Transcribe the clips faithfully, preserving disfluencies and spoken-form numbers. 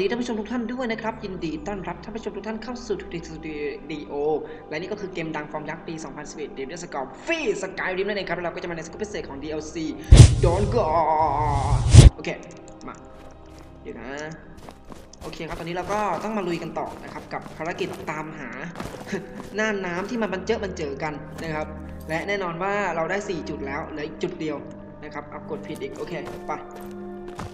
ดีท่านผู้ชมทุกท่านด้วยนะครับยินดีต้อนรับท่านผู้ชมทุกท่านเข้าสู่ทูดิสตูดิโอและนี่ก็คือเกมดังฟอร์มยักษ์ปีสองพันสิบเอ็ดเดมเดสกอร์ฟรีสกายดิมนั่นเองครับเราก็จะมาในสกู๊ปพิเศษของ ดี แอล ซี Dawnguard โอเคมาเดี๋ยวนะโอเคครับตอนนี้เราก็ต้องมาลุยกันต่อนะครับกับภารกิจตามหาน่านน้ำที่มันบันเจิดบันเจอกันนะครับและแน่นอนว่าเราได้สี่จุดแล้วเหลืออีกจุดเดียวนะครับอัพกดผิดอีกโอเคไป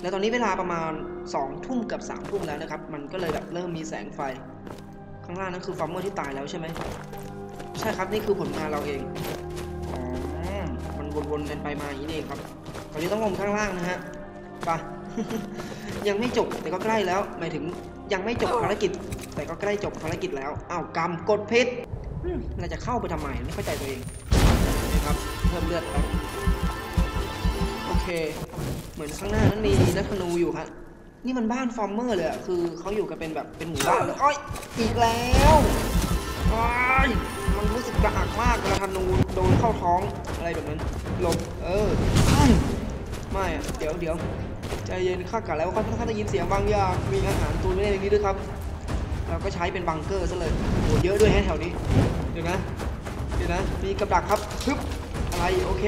แล้วตอนนี้เวลาประมาณสองทุ่มกับสามทุ่มแล้วนะครับมันก็เลยแบบเริ่มมีแสงไฟข้างล่างนั่นคือฟาร์มเมอร์ที่ตายแล้วใช่ไหมใช่ครับนี่คือผลงานเราเองอ๋อมันวนๆกันไปมาอย่างนี้เองครับตอนนี้ต้องลงข้างล่างนะฮะไป ยังไม่จบแต่ก็ใกล้แล้วหมายถึงยังไม่จบภารกิจแต่ก็ใกล้จบภารกิจแล้วอ้าวกำกดผิดเราจะเข้าไปทำไมไม่เข้าใจตัวเองนะครับเพิ่มเลือดครับโอเคเหมือนข้างหน้านั้นมีนักธนูอยู่ฮะนี่มันบ้านฟาร์มเมอร์เลยอะคือเขาอยู่กันเป็นแบบเป็นหมู่บ้านเลยอ้อยอีกแล้วอ้อยมันรู้สึกกระอักมากเวลาธนูโดนเข้าท้องอะไรแบบนั้นลมเออไม่อะเดี๋ยวเดี๋ยวใจเย็นข้ากะแล้วก็ข้าได้ยินเสียงบางอย่างมีอาหารตุนไว้ในนี้ด้วยครับเราก็ใช้เป็นบังเกอร์ซะเลยโหเยอะด้วยแถวนี้เดี๋ยวนะเดี๋ยวนะมีกับดักครับทึบอะไรโอเค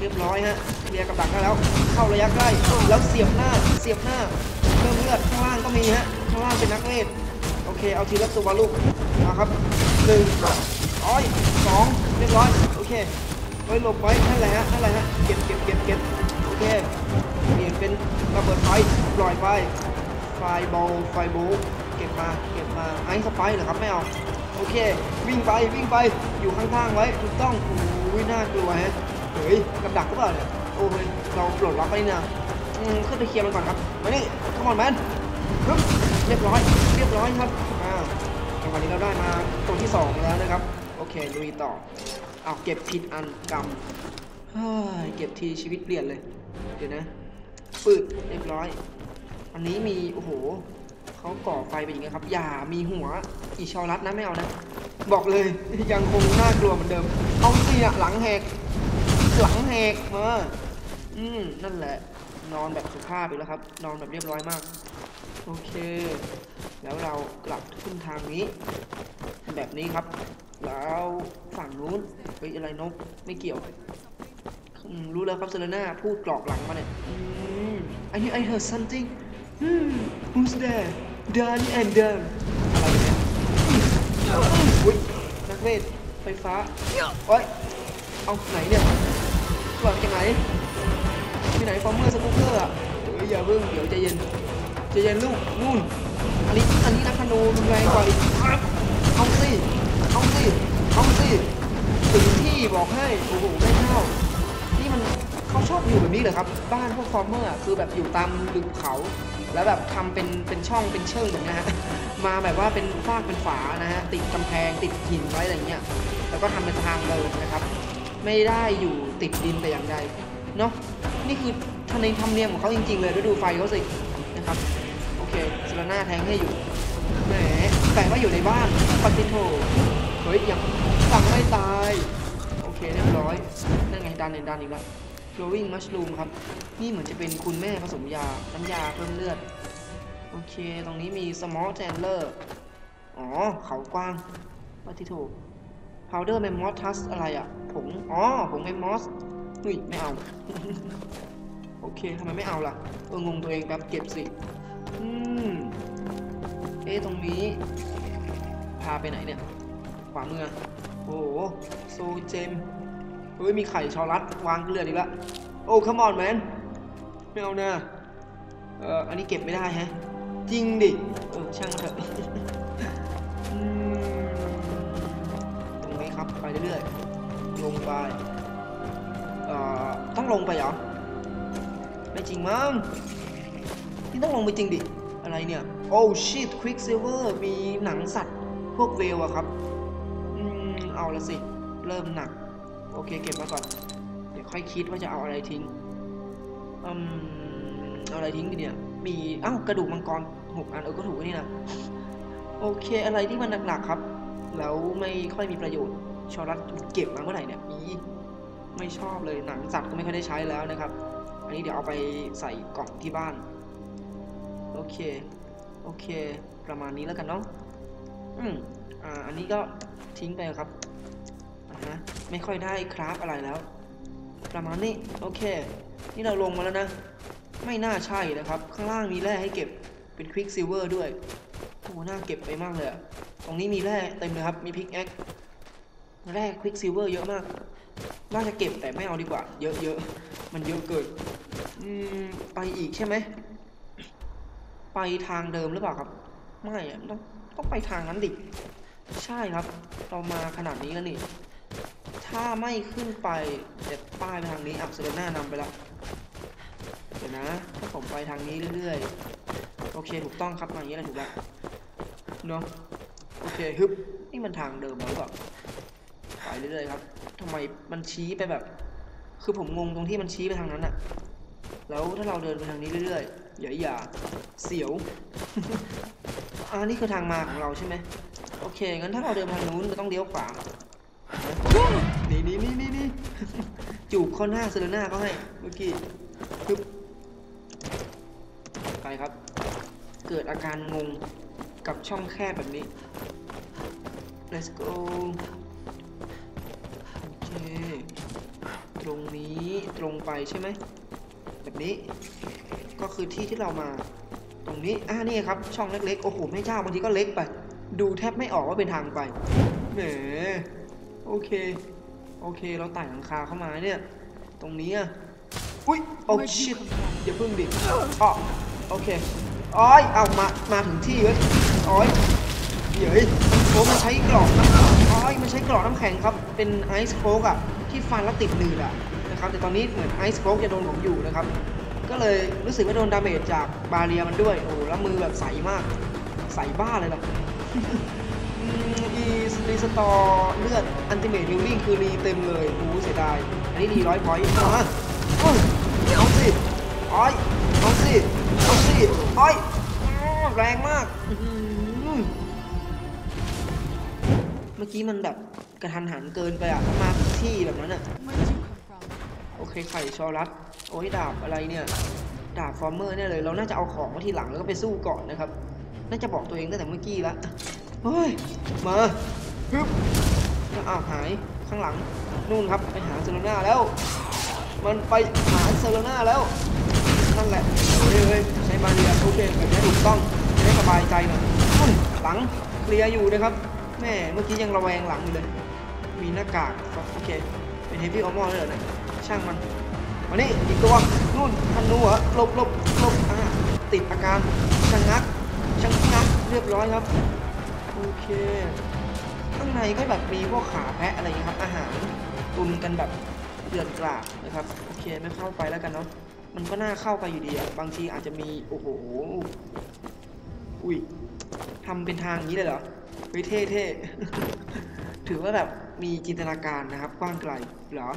เรียบร้อยฮะเคลียร์กับดักได้แล้วเข้าระยะใกล้แล้วเสียบหน้าเสียบหน้าเพิ่มเลือดข้างล่างก็มีฮะข้างล่างเป็นนักเวทโอเคเอาทีละตัวลูกนะครับหนึ่งอ้อยสองเรียบร้อยโอเคไว้หลบไว้นั่นแหละฮะนั่นแหละฮะเก็บเก็บเก็บเก็บโอเคเปลี่ยนเป็นระเบิดไฟปล่อยไปไฟเบาไฟบูเก็บมาเก็บมาไอซ์สไปซ์เหรอครับไม่เอาโอเควิ่งไปวิ่งไปอยู่ข้างๆไว้ถูกต้องอุ้ยน่ากลัวฮะเฮ้ยกับดักก็เปล่าเนี่ยโอ้ยเราปลดล็อกไปนี่นะขึ้นไปเคลียร์มันก่อนครับมานี่ขมอนแมนเรียบร้อยเรียบร้อยครับอ่าจังหวะนี้เราได้มาตัวที่สองแล้วนะครับโอเคลุยต่อเอาเก็บผิดอันกรรมเฮ้ยเก็บทีชีวิตเปลี่ยนเลยเดี๋ยวนะปืดเรียบร้อยอันนี้มีโอ้โหเขาก่อไฟไปอย่างเงี้ยครับอย่ามีหัวอีชอรัดนะไม่เอานะบอกเลยยังคงน่ากลัวเหมือนเดิมเอาสิอะหลังแหกหลังแหกมาอืมนั่นแหละนอนแบบสุภาพไปแล้วครับนอนแบบเรียบร้อยมากโอเคแล้วเรากลับขึ้นทางนี้แบบนี้ครับแล้วฝั่งนู้นเฮ้ยอะไรนกไม่เกี่ยวรู้แล้วครับเซเลน่าพูดกรอกหลังมาเนี่ยไอ้นี่ I heard something who's there Dan and Dan อะไรเนี่ยนักเวทไฟฟ้าโอ๊ยเอาไหนเนี่ยหลังจากไหนที่ไหนฟอร์เมอร์สกู๊ปเกอร์อ่ะอย่าเพิ่งเดี๋ยวใจเย็นใจเย็นลูกนู่นอันนี้อันนี้นักธนูรุนแรงกว่าอีกเอาสิเอาสิเอาสิถึงที่บอกให้โอ้โหไม่เข้านี่มันเขาชอบอยู่แบบนี้เหรอครับบ้านพวกฟอร์เมอร์คือแบบอยู่ตามลึกเขาแล้วแบบทำเป็นเป็นช่องเป็นเชิงแบบนี้ฮะมาแบบว่าเป็นฟากเป็นฝานะฮะติดกำแพงติดหินไว้อะไรเงี้ยแล้วก็ทำเป็นทางเดินนะครับไม่ได้อยู่ติดดินแต่อย่างใดเนาะนี่คือทะเลทำเนียมของเขาจริงๆเลยดูไฟเขาสินะครับโอเคเซเลน่าแทงให้อยู่แหมแต่ว่าอยู่ในบ้านปฏิโทเฮ้ยยังสั่งไม่ตายโอเคเรียบร้อยนั่นไงดันเด่นดันอีกแล้วGlowing Mushroom ครับนี่เหมือนจะเป็นคุณแม่ผสมยาน้ำยาเพิ่มเลือดโอเคตรงนี้มี Small Chandler อ๋อเขากว้างว่าที่ถูก Powder Mammoth Tusk อะไรอ่ะผงอ๋อผง Mammoth อุ้ยไม่เอา โอเคทำไมไม่เอาล่ะเอองงตัวเองแบบเก็บสิอืมเอ๊ะตรงนี้พาไปไหนเนี่ยขวามือโอ้โหโซเจมเฮ้ยมีไข่ชอรัดวางเกลืออีกแล้วโอ้คัมออนแมนไม่เอานะเอ่ออันนี้เก็บไม่ได้ฮะจริงดิเออช่างเถอะตรงนี้ครับไปเรื่อยๆลงไปเอ่อต้องลงไปเหรอไม่จริงมั้งนี่ต้องลงไปจริงดิอะไรเนี่ยโอ้ชีตควิกซิลเวอร์มีหนังสัตว์พวกเวลอะครับอืมเอาละสิเริ่มหนักโอเคเก็บมาก่อนเดี๋ยวค่อยคิดว่าจะเอาอะไรทิ้งอืมเอาอะไรทิ้งดีเนี่ยมีอ้าวกระดูกมังกรหกอันเออก็ถูกนี่นะโอเคอะไรที่มันหนักๆครับแล้วไม่ค่อยมีประโยชน์ชอรัดเก็บมาเมื่อไหร่เนี่ยมีไม่ชอบเลยหนังสัตว์ก็ไม่ค่อยได้ใช้แล้วนะครับอันนี้เดี๋ยวเอาไปใส่กล่องที่บ้านโอ เคโอเคประมาณนี้แล้วกันเนาะอืมอ่าอันนี้ก็ทิ้งไปครับนะไม่ค่อยได้คราฟอะไรแล้วประมาณนี้โอเคนี่เราลงมาแล้วนะไม่น่าใช่นะครับข้างล่างมีแร่ให้เก็บเป็นควิกซิลเวอร์ด้วยโอ้น่าเก็บไปมากเลยตรงนี้มีแร่เต็มเลยครับมีพิกแอคแร่ควิกซิลเวอร์เยอะมากน่าจะเก็บแต่ไม่เอาดีกว่าเยอะๆมันเยอะเกินอืมไปอีกใช่ไหมไปทางเดิมหรือเปล่าครับไม่ต้องต้องไปทางนั้นดิใช่ครับเรามาขนาดนี้แล้วนี่ถ้าไม่ขึ้นไปเด็ดป้ายไปทางนี้อับเซอร์น่านำไปแล้วเดี๋ยวนะถ้าผมไปทางนี้เรื่อยๆโอเคถูกต้องครับมาอย่างนี้แหละถูกแล้วเนาะโอเคฮึบนี่มันทางเดิมแล้วแบบไปเรื่อยๆครับทำไมมันชี้ไปแบบคือผมงงตรงที่มันชี้ไปทางนั้นอะแล้วถ้าเราเดินไปทางนี้เรื่อยๆอย่าอย่าเสียว อันนี้คือทางมาของเราใช่ไหมโอเคงั้นถ้าเราเดินทางนู้นเราต้องเลี้ยวขวานี่นี่นี่นี่นี่จูบข้อหน้าเซเลน่าเขาให้เมื่อกี้ปึ๊บไปครับเกิดอาการงงกับช่องแคบแบบนี้ let's go โอเคตรงนี้ตรงไปใช่ไหมแบบนี้ก็คือที่ที่เรามาตรงนี้อ่านี่ครับช่องเล็กๆโอ้โหแม่เจ้าบางทีก็เล็กไปดูแทบไม่ออกว่าเป็นทางไปแหมโอเคโอเคเราไต่หลังคาเข้ามาเนี่ยตรงนี้อ่ะอุ้ยโอ้ชิตอย่าพึ่งดิอ๋อโอเคอ้อยเอามามาถึงที่เลยอ้อยเย้ยโอ้มันใช้กรอกอ้อยมันใช้กรอกน้ำแข็งครับเป็นไอซ์โคลกอ่ะที่ฟันแล้วติดหนืดอ่ะนะครับแต่ตอนนี้เหมือนไอซ์โคลกจะโดนผมอยู่นะครับก็เลยรู้สึกว่าโดนดาเมจจากบาเรียมันด้วยโอ้แล้วมือแบบใสมากใสบ้าเลยล่ะรีสตอร์เลือดอันติเมทฮิลลิ่งคือรีเต็มเลยโอ้เสียดายอันนี้รีร้อยพอยต์มาเอาสิอ้อยเอาสิเอาสิอ้อยแรงมากเมื่อกี้มันแบบกระทันหันเกินไปอ่ะมาที่แบบนั้นอ่ะโอเคไข่ชอรัสโอ้ยดาบอะไรเนี่ยดาบฟอร์เมอร์เนี่ยเลยเราน่าจะเอาของมาทีหลังแล้วก็ไปสู้ก่อนนะครับน่าจะบอกตัวเองตั้งแต่เมื่อกี้ละเฮ้ยมาฮึบอ้าวหายข้างหลังนู่นครับไปหาเซเลน่าแล้วมันไปหาเซเลน่าแล้วนั่นแหละเฮ้ยใช้บาเรียโอเคแบบนี้ถูกต้องได้สบายใจหน่อยหลังเคลียร์อยู่นะครับแม่เมื่อกี้ยังระแวงหลังอยู่เลยมีหน้ากากโอเคเป็นเฮฟวี่ออมมอนด์เลยเหรอเนี่ยช่างมันวันนี้อีกตัวนู่นทันดูเหรอลบลบลบอ่าติดอาการชะงักชะงักเรียบร้อยครับโอเคข้างในก็แบบมีพวกขาแพะอะไรครับอาหารตุนกันแบบเดือดกราบนะครับโอเคไม่เข้าไปแล้วกันเนาะมันก็น่าเข้าไปอยู่ดีบางทีอาจจะมีโอ้โหอุ้ยทำเป็นทางนี้เลยเหรอเฮ้ยเท่เท่ ถือว่าแบบมีจินตนาการนะครับกว้างไกลเหรอ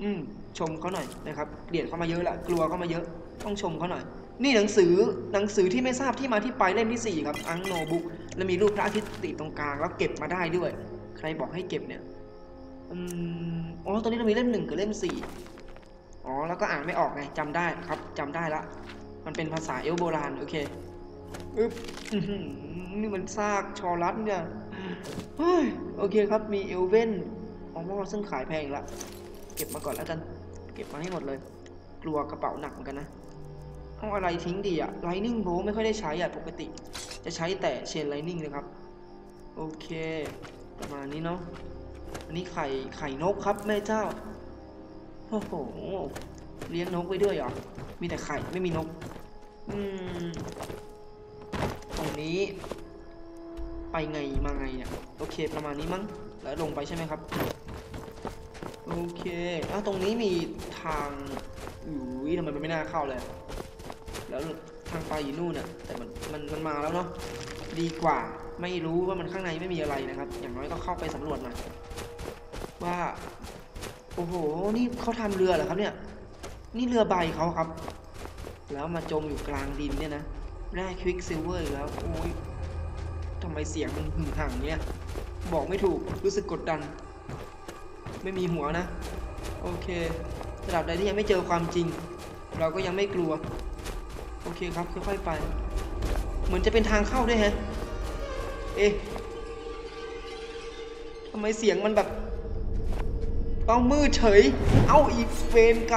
อืมชมเขาหน่อยนะครับเกลียดเขามาเยอะละกลัวเขามาเยอะต้องชมเขาหน่อยนี่หนังสือหนังสือที่ไม่ทราบที่มาที่ไปเล่มที่สี่ครับอังโนบุ๊กแล้วมีรูปพระอาทิตย์ติดตรงกลางแล้วเก็บมาได้ด้วยใครบอกให้เก็บเนี่ยอืมอ๋อตอนนี้เรามีเล่มหนึ่งกับเล่มสี่อ๋อแล้วก็อ่านไม่ออกไงจำได้ครับจำได้ละมันเป็นภาษาเอลโบราณโอเคอึ๊บนี่มันซากชอรัสเนี่ยเฮ้ยโอเคครับมีเอลเว่นอ๋อมอซึ่งขายแพงละเก็บมาก่อนแล้วกันเก็บมาให้หมดเลยกลัวกระเป๋าหนักเหมือนกันนะเอาอะไรทิ้งดีอะไลนิ่งโบไม่ค่อยได้ใช้อะปกติจะใช้แต่เชนไลนิ่งเลยครับโอเคประมาณนี้เนาะอันนี้ไข่ไข่นกครับแม่เจ้าโอ้โหเลี้ยงนกไว้ด้วยเหรอมีแต่ไข่ไม่มีนกอืมตรงนี้ไปไงมาไงเนี่ยโอเคประมาณนี้มั้งแล้วลงไปใช่ไหมครับโอเคอ่ะตรงนี้มีทางอุ้ยทำไมมันไม่น่าเข้าเลยแล้วทางไปอยู่นู่นน่ะแต่มันมันมันมาแล้วเนาะดีกว่าไม่รู้ว่ามันข้างในไม่มีอะไรนะครับอย่างน้อยก็เข้าไปสำรวจหน่อยว่าโอ้โหนี่เขาทำเรือเหรอครับเนี่ยนี่เรือใบเขาครับแล้วมาจมอยู่กลางดินเนี่ยนะแร่ควิกซิลเวอร์แล้วโอ้ยทำไมเสียงมันหึ่งห่างเนี่ยบอกไม่ถูกรู้สึกกดดันไม่มีหัวนะโอเคสำหรับใดที่ยังไม่เจอความจริงเราก็ยังไม่กลัวโอเคครับค่อยๆไป มือนจะเป็นทางเข้าด้วยฮะเอ๊ะทำไมเสียงมันแบบเอามือเฉยเอ้าอีเฟนก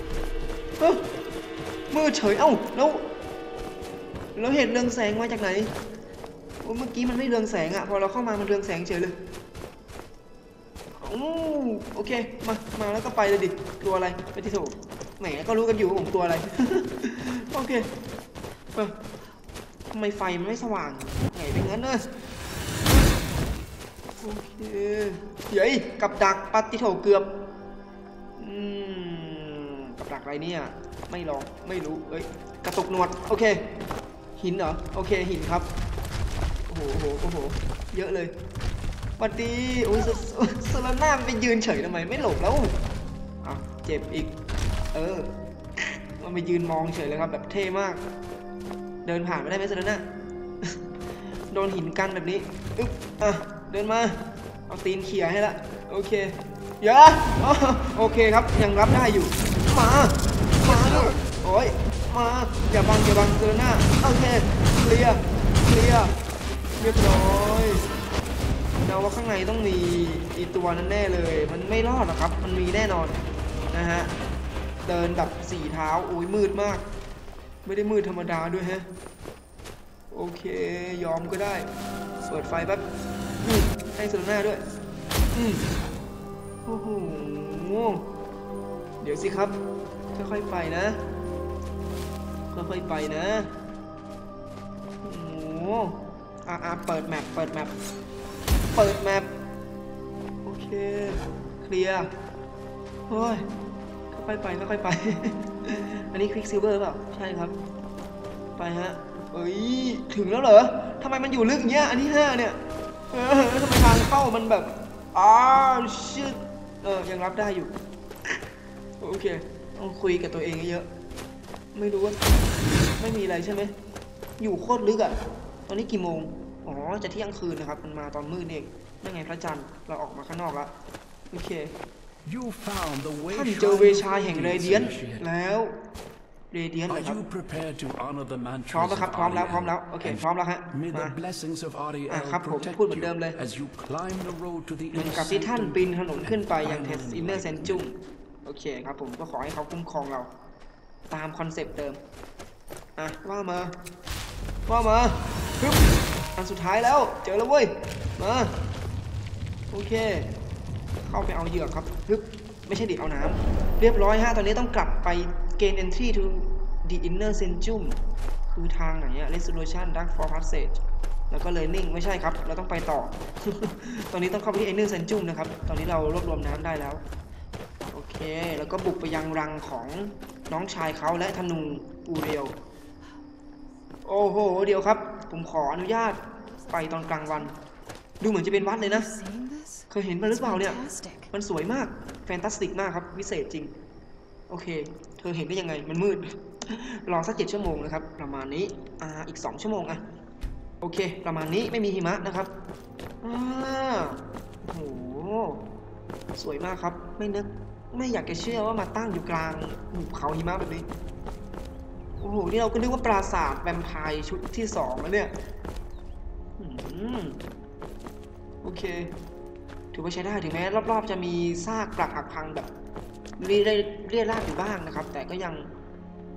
ำเฮ้ยมือเฉยเอ้าแล้วแล้วเห็นเรืองแสงมาจากไหนโอ้เมื่อกี้มันไม่เรืองแสงอะพอเราเข้ามามันเรืองแสงเฉยเลยโอเคมามาแล้วก็ไปเลยดิตัวอะไรไปที่โถแหมก็รู้กันอยู่ว่าผมตัวอะไร โอเคทำไมไฟมันไม่สว่างไงเป็นงั้นเลยโอเคเฮ้ยกับดักปัดที่โถเกือบอืมกับดักอะไรเนี่ยไม่ลองไม่รู้เอ้ยกระตุกหนวดโอเคหินเหรอโอเคหินครับโอ้โหโอ้โหเยอะเลยวันดีโอ้ยสลันหน้าไปยืนเฉยทำไมไม่หลบแล้วอ่ะเจ็บอีกเออมันไปยืนมองเฉยเลยครับแบบเท่มากเดินผ่านไม่ได้ไหมสลันหน้าโดนหินกันแบบนี้อึ๊บอ่ะเดินมาเอาตีนเขี่ยให้ละโอเคเยอะโอเคครับยังรับได้อยู่มามาโอ้ยมาอย่าบังอย่าบังสลันหน้าโอเคเคลียร์เคลียร์เรียบร้อยเดาว่าข้างในต้องมีอีตัวนั้นแน่เลยมันไม่รอดหรอกครับมันมีแน่นอนนะฮะเดินดับสี่เท้าอุ้ยมืดมากไม่ได้มืดธรรมดาด้วยฮะโอเคยอมก็ได้เปิดไฟแป๊บให้สุดหน้าด้วยอืมโอ้โหเดี๋ยวสิครับค่อยๆไปนะค่อยๆไปนะโอ้โหอ่าเปิดแมปเปิดแมปเปิดแมปโอเคเคลียร์โอ้ยค่อยไปค่อยไป อันนี้คลิกซิลเวอร์เปล่าใช่ครับไปฮะเอ้ยถึงแล้วเหรอทำไมมันอยู่ลึกอย่างเงี้ยอันที่ห้าเนี่ยเออทำไมทางเข้ามันแบบอ้าวชิดเออยังรับได้อยู่โอเคต้องคุยกับตัวเองเยอะๆไม่รู้ว่าไม่มีอะไรใช่ไหมอยู่โคตรลึกอ่ะตอนนี้กี่โมงอ๋อจะเที่ยงคืนนะครับมันมาตอนมืดเองนั่นไงพระจันทร์เราออกมาข้างนอกแล้วโอเคท่านเจอเวชายแห่งเรเดียนแล้วเรเดียนเลยครับพร้อมแล้วครับพร้อมแล้วพร้อมแล้วโอเคพร้อมแล้วฮะมาครับผมพูดเหมือนเดิมเลยเหมือนกับที่ท่านปีนถนนขึ้นไปยังเทสอินเนอร์เซนจุงโอเคครับผมก็ขอให้เขาคุ้มครองเราตามคอนเซปต์เดิมอ่ะว่ามาว่ามาอันสุดท้ายแล้วเจอแล้วเว้ยมาโอเคเข้าไปเอาเหยื่อครับฮึบไม่ใช่ดิเอาน้ำเรียบร้อยฮะตอนนี้ต้องกลับไปเกณฑ์ entry to the inner centrum คือทางไหนเนี่ย resolution dark for passage แล้วก็ learning ไม่ใช่ครับเราต้องไปต่อ ตอนนี้ต้องเข้าไปที่ inner centrum นะครับตอนนี้เรารวบรวมน้ำได้แล้วโอเคแล้วก็บุกไปยังรังของน้องชายเขาและธนูอูเรียวโอ้โหเดี๋ยวครับผมขออนุญาตไปตอนกลางวันดูเหมือนจะเป็นวัดเลยนะเคยเห็นมันหรือเปล่าเนี่ยมันสวยมากแฟนตาสติกมากครับวิเศษจริงโอเคเธอเห็นได้ยังไงมันมืดรอสักเจ็ดชั่วโมงนะครับประมาณนี้อ่าอีกสองชั่วโมงอ่ะโอเคประมาณนี้ไม่มีหิมะนะครับอ่าโอ้โหสวยมากครับไม่นึกไม่อยากจะเชื่อว่ามาตั้งอยู่กลางหุบเขาหิมะแบบนี้โอ้โหนี่เราก็นึกว่าปราสาทแวมไพร์ชุดที่สองแล้วเนี่ยโอเคถือว่าใช้ได้ถึงแม้รอบๆจะมีซากปรักหักพังแบบเรียเรียราบอยู่บ้างนะครับแต่ก็ยัง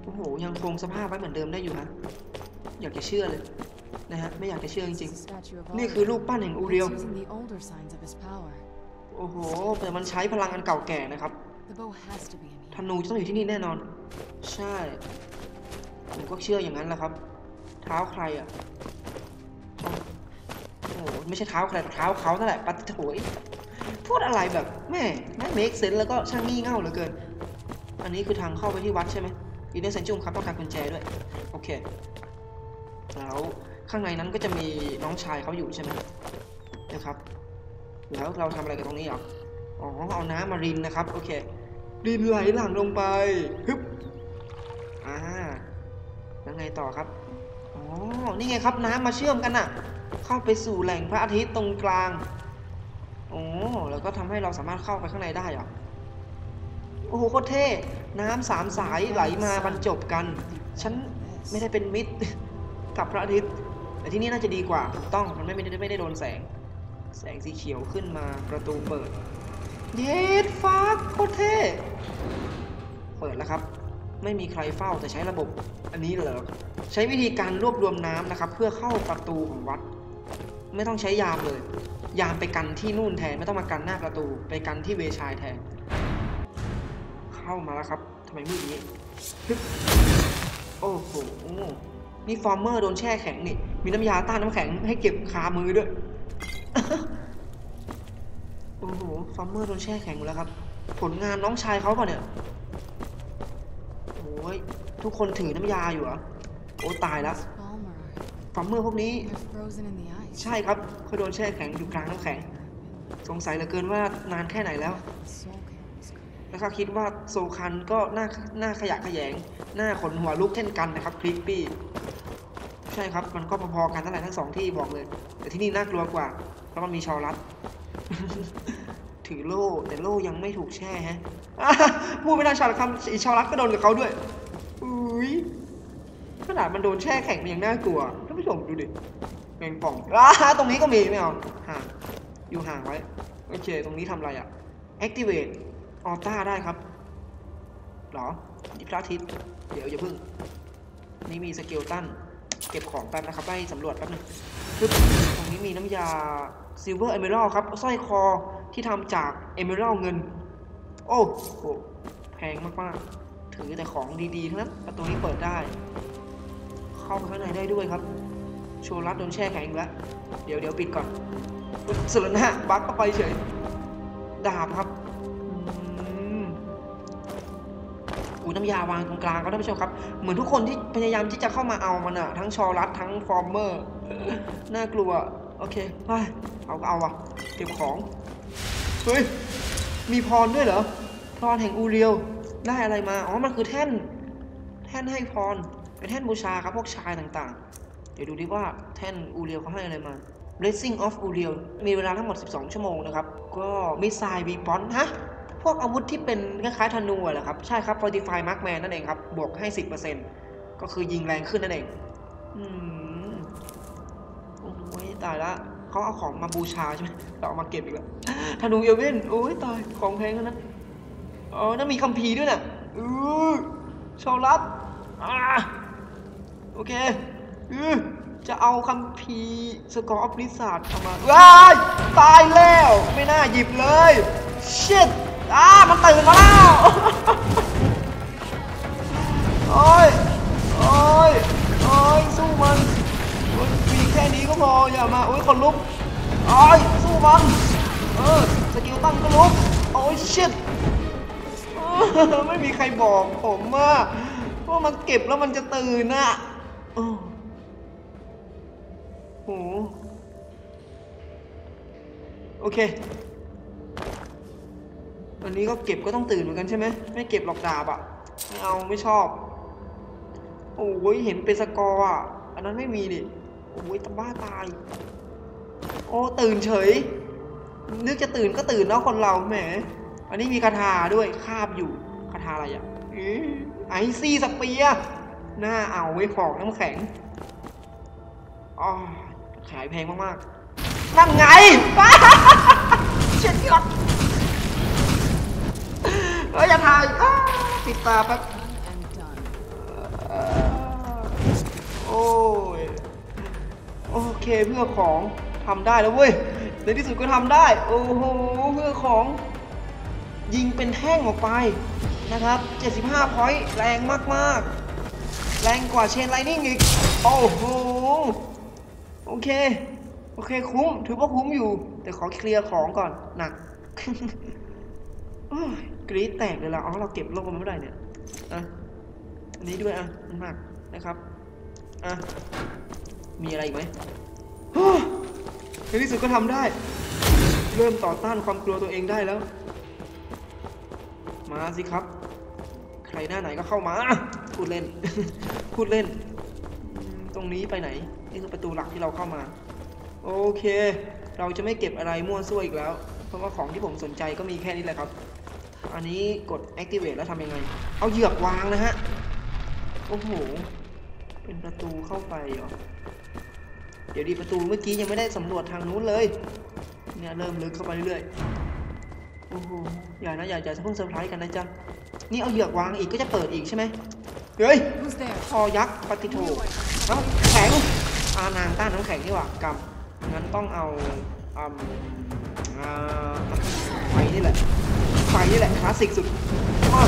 โอ้โหยังคงสภาพไว้เหมือนเดิมได้อยู่นะอยากจะเชื่อเลยนะฮะไม่อยากจะเชื่อจริงๆนี่คือรูปปั้นแห่งอูเรียวโอ้โหแต่มันใช้พลังอันเก่าแก่นะครับธนูจะต้องอยู่ที่นี่แน่นอนใช่ผมก็เชื่ออย่างนั้นแหละครับเท้าใครอ่ะโอ้โหไม่ใช่เท้าใครเท้าเขานั่นแหละปัดโถยพูดอะไรแบบแม่ไม่เมคเซนส์แล้วก็ช่างงี่เง่าเหลือเกินอันนี้คือทางเข้าไปที่วัดใช่ไหมอินเนอร์เซนจุ่มครับต้องการกุญแจด้วยโอเคแล้วข้างในนั้นก็จะมีน้องชายเขาอยู่ใช่ไหมนะครับแล้วเราทำอะไรกันตรงนี้หรออ๋อเอาน้ำมารินนะครับโอเครินไหลหลั่งลงไปฮึบอ่าแล้วไงต่อครับอ๋อนี่ไงครับน้ำมาเชื่อมกันน่ะเข้าไปสู่แหล่งพระอาทิตย์ตรงกลางโอ้แล้วก็ทำให้เราสามารถเข้าไปข้างในได้เหรอโอ้โหโคตรเท่น้ำสามสายไหลมาบรรจบกันฉันไม่ได้เป็นมิตร กับพระอาทิตย์แต่ที่นี่น่าจะดีกว่าถูกต้องมันไม่ได้ไม่ได้โดนแสงแสงสีเขียวขึ้นมาประตูเปิดเย็ดฟ้าโคตรเท่เปิดแล้วครับไม่มีใครเฝ้าแต่ใช้ระบบอันนี้เหรอใช้วิธีการรวบรวมน้ำนะครับเพื่อเข้าประตูของวัดไม่ต้องใช้ยามเลยยามไปกันที่นู่นแทนไม่ต้องมากันหน้าประตูไปกันที่เวชายแทนเข้ามาแล้วครับทำไมมืดนี้โอ้โหนี่ฟอร์เมอร์โดนแช่แข็งนี่มีน้ำยาต้านน้ำแข็งให้เก็บคามือด้วยโอ้โหฟอร์เมอร์โดนแช่แข็งหมดแล้วครับผลงานน้องชายเขาป่ะเนี่ยโอ้ยทุกคนถือน้ำยาอยู่เหรอโอ้ตายแล้วฟอร์เมอร์พวกนี้ใช่ครับเขาโดนแช่แข็งอยู่กลางน้ำแข็งสงสัยเหลือเกินว่านานแค่ไหนแล้วแล้วก็คิดว่าโซคันก็หน้าหน้าขยะแขยงหน้าขนหัวลุกเช่นกันนะครับคลิปปี้ใช่ครับมันก็พอๆกันทั้งหลายทั้งสองที่บอกเลยแต่ที่นี่น่ากลัวกว่าเพราะมันมีชอรัด ถือโล่แต่โล่ยังไม่ถูกแช่ฮะ พูดไม่ได้ชอรัดคำอีชอรัดก็โดนกับเขาด้วยอุ้ยขนาดมันโดนแช่แข็งมันยังน่ากลัวท่านผู้ชมดูดิแมงป่องตรงนี้ก็มีไม่เอาห่างอยู่ห่างไว้โอเคตรงนี้ทำอะไรอะ activateออต้าได้ครับหรอนี่พระอาทิตย์เดี๋ยวอย่าพึ่งนี่มีสเกลตันเก็บของแป๊บนะครับไปสำรวจแป๊บนึงปึ๊บตรงนี้มีน้ำยาซิลเวอร์เอเมอรัลครับสร้อยคอที่ทำจากเอเมอรัลเงินโอ้โหแพงมากๆถือแต่ของดีๆทั้งนั้นประตูนี้เปิดได้เข้าไปข้างในได้ด้วยครับโชว์รัดโดนแช่แข็งอีกแล้วเดี๋ยวเดี๋ยวปิดก่อนสุดแล้วนะบัคก็ไปเฉยดาบครับน้ำยาวางตรงกลางก็ท่านผู้ชมครับเหมือนทุกคนที่พยายามที่จะเข้ามาเอามันอะทั้งชอรัดทั้งฟอร์เมอร์น่ากลัวโอเคไปเอาก็เอาอะเก็บของเฮ้ยมีพรด้วยเหรอพรแห่งอูเรียวได้อะไรมาอ๋อมันคือแท่นแท่นให้พรเป็นแท่นบูชาครับพวกชายต่างๆเดี๋ยวดูดิว่าแท่นอูเรียวเขาให้อะไรมา blessing of อูเรียวมีเวลาทั้งหมดสิบสองชั่วโมงนะครับก็มิสไซล์บีปอนฮะพวกอาวุธที่เป็นคล้ายๆธนูแหละครับใช่ครับ Fortify Markman นั่นเองครับบวกให้ สิบเปอร์เซ็นต์ ก็คือยิงแรงขึ้นนั่นเองอืมโอ้ยตายละเขาเอาของมาบูชาใช่ไหมเราเอามาเก็บอีกแล้วธนูเอเว่นโอ้ยตายของแพงนั่นเออนั่นมีคัมภีร์ด้วยน่ะอือชาวลับอ่าโอเคอือจะเอาคัมภีร์สกอร์ออฟลิซาร์ดเอามาว้ายตายแล้วไม่น่าหยิบเลยชิตอ้ามันตื่นมาแล้วโอ้ยโอ้ยโอ้ยสู้มันมีแค่นี้ก็พออย่ามาโอ้ยคนลุกโอ้ยสู้มันเออสกิลตั้งก็ลุกโอ้ยชิตไม่มีใครบอกผมว่าว่ามันเก็บแล้วมันจะตื่นน่ะโอ้โหโอเควันนี้ก็เก็บก็ต้องตื่นเหมือนกันใช่ไหมไม่เก็บหลอกดาบอ่ะไม่เอาไม่ชอบโอ้ยเห็นเป็นสกอร์อ่ะอันนั้นไม่มีดิโอ้ยตะบ้าตายโอ้ตื่นเฉยนึกจะตื่นก็ตื่นแล้วคนเราแหมอันนี้มีคาถาด้วยคาบอยู่คาถาอะไรอ่ะไอซี่สเปียหน้าเอาไว้ของน้ำแข็งอ๋อขายแพงมากๆนั่นไงเช็ดยอดเอ้ยอย่าถ่ายปิดตาแป๊บโอ้ยโอเคเพื่อของทำได้แล้วเว้ยในที่สุดก็ทำได้โอ้โหเพื่อของยิงเป็นแท่งออกไปนะครับเจ็ดสิบห้าพอยต์แรงมากๆแรงกว่าเชนไลนิ่งอีกโอ้โหโอเคโอเคคุ้มถือว่าคุ้มอยู่แต่ขอเคลียร์ของก่อนหนักกรี๊ดแตกเลยละอ๋อเราเก็บโล่มันไม่ได้เนี่ยอ่ะอันนี้ด้วยอ่ะมันหักนะครับอ่ะมีอะไรอีกไหมในที่สุดก็ทำได้เริ่มต่อต้านความกลัวตัวเองได้แล้วมาสิครับใครหน้าไหนก็เข้ามาพูดเล่น พูดเล่นตรงนี้ไปไหนนี่คือประตูหลักที่เราเข้ามาโอเคเราจะไม่เก็บอะไรมั่วซั่วอีกแล้วเพราะว่าของที่ผมสนใจก็มีแค่นี้แหละครับอันนี้กด activate แล้วทำยังไงเอาเหยือกวางนะฮะโอ้โห เป็นประตูเข้าไปเหรอเดี๋ยวดีประตูเมื่อกี้ยังไม่ได้สำรวจทางนู้นเลยเนี่ยเริ่มลึกเข้าไปเรื่อยๆโอ้โหอย่านะอย่าอย่าจะเพิ่งเซอร์ไพรส์กันนะจ๊ะนี่เอาเหยือกวางอีกก็จะเปิดอีกใช่ไหมเฮ้ยคอยักษ์ปฏิโถน้ำแข็งอานางต้านน้ำแข็งนี่หว่ากำงั้นต้องเอาอ่าไฟนี่แหละไฟนี่แหละคลาสสิกสุดมา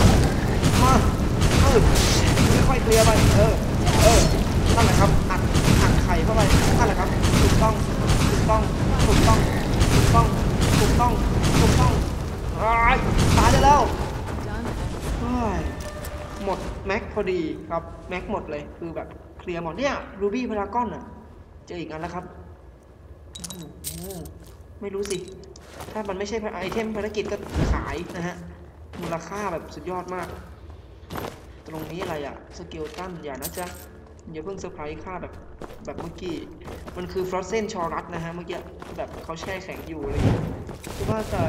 มาเออค่อยๆเคลียร์ไปเออเออนั่นแหละครับอัดอัดไข่เข้าไปนั่นแหละครับถูกต้องถูกต้องถูกต้องถูกต้องถูกต้องถูกต้องตายได้แล้วหมดแม็กพอดีครับแม็กหมดเลยคือแบบเคลียร์หมดเนี่ยรูบี้พารากอนอ่ะเจออีกอันแล้วครับไม่รู้สิถ้ามันไม่ใช่ไอเทมภารกิจก็ขายนะฮะมูลค่าแบบสุดยอดมากตรงนี้อะไรอะสเกลตันอย่านะจ๊ะอย่าเพิ่งเซอร์ไพรส์ค่าแบบแบบเมื่อกี้มันคือฟรอสเซนชอรัสนะฮะเมื่อกี้แบบเขาแช่แข็งอยู่เลยคิดว่าจะ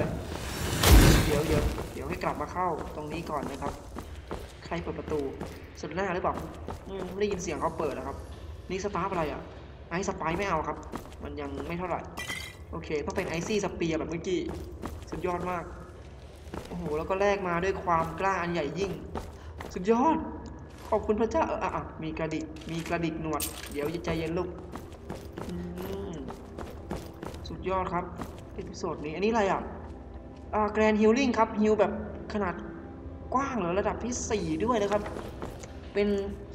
เดี๋ยวเดี๋ยวเดี๋ยวให้กลับมาเข้าตรงนี้ก่อนนะครับใครเปิดประตูสุดหน้าหรือเปล่าไม่ได้ยินเสียงเขาเปิดนะครับนี่สตาร์อะไรอะไอซ์สไปไม่เอาครับมันยังไม่เท่าไหร่โอเคต้องเป็นไอซี่สเปียร์แบบเมื่อกี้สุดยอดมากโอ้โหแล้วก็แลกมาด้วยความกล้าอันใหญ่ยิ่งสุดยอดขอบคุณพระเจ้าเอออ่ะมีกระดิกมีกระดิกหนวดเดี๋ยวใจเย็นลูกสุดยอดครับเอพิโซดนี้อันนี้อะไรอ่ะอ่าแกรนด์ฮิลลิ่งครับฮิลแบบขนาดกว้างเหรอระดับที่สี่ด้วยนะครับเป็น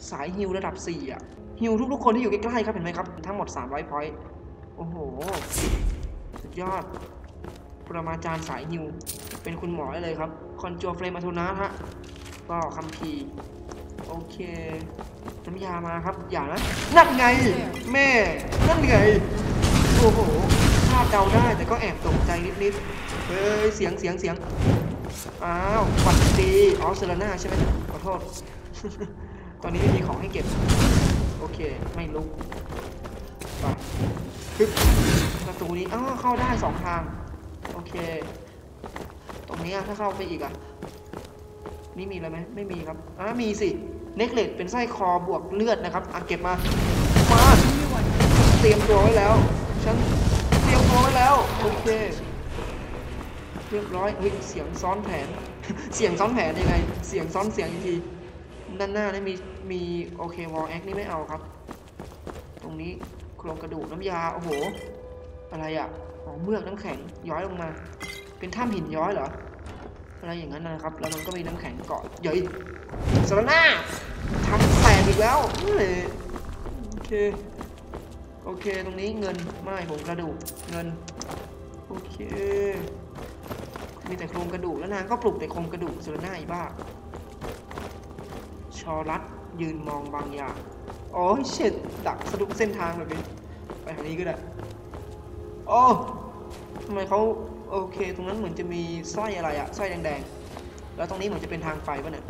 สายฮิลระดับสี่อ่ะฮิลทุกๆคนที่อยู่ใกล้ๆครับเห็นไหมครับทั้งหมดสามร้อยพอยต์โอ้โหสุดยอดปรมาจารย์สายฮิลเป็นคุณหมอเลยครับคอนจัวเฟรมาโทนาฮะก็คัมภีร์โอเคน้ำยามาครับอย่านะนั่นไงแม่นั่นไงโอ้โหคาดเดาได้แต่ก็แอบตกใจนิดๆเฮ้ยเสียงเสียงเสียงอ้าวปัดดีออสเซลน่าใช่ไหมขอโทษ ตอนนี้ไม่มีของให้เก็บโอเคไม่ลุกไปปึ๊บประตูนี้อ้าวเข้าได้สองทางโอเคตรงนี้ถ้าเข้าไปอีกอ่ะนี่มีอะไรไหมไม่มีครับอ่ามีสิเน็กเลตเป็นไส้คอบวกเลือดนะครับอ่ะเก็บมามาเตรียมตัวไว้แล้วฉันเตรียมตัวไว้แล้วโอเคเรียบร้อยเฮ้ยเสียงซ้อนแผน เสียงซ้อนแผนยังไงเสียงซ้อนเสียงอีกทีด้านหน้านี่มีมีโอเควอลแอคนี่ไม่เอาครับตรงนี้โครงกระดูกน้ำยาโอ้โหอะไรอ่ะของเมือกน้ำแข็งย้อยลงมาเป็นถ้ำหินย้อยเหรออะไรอย่างนั้นนะครับแล้วมันก็มีน้ำแข็งเกาะเยอะอีกสารหน้าทำแตกอีกแล้วโอเคโอเคตรงนี้เงินไม่ผมกระดูกเงินโอเคมีแต่โครงกระดูกแล้วนางก็ปลุกแต่โครงกระดูกสารหน้าอีบ้าชอรัดยืนมองบางอย่างโอ้ยเช็ดดักสะดุดเส้นทางแบบนี้ไปทางนี้ก็ได้โอ้ทำไมเขาโอเคตรงนั้นเหมือนจะมีสร้อยอะไรอะสร้อยแดงๆแล้วตรงนี้เหมือนจะเป็นทางไปป่ะเนี่ย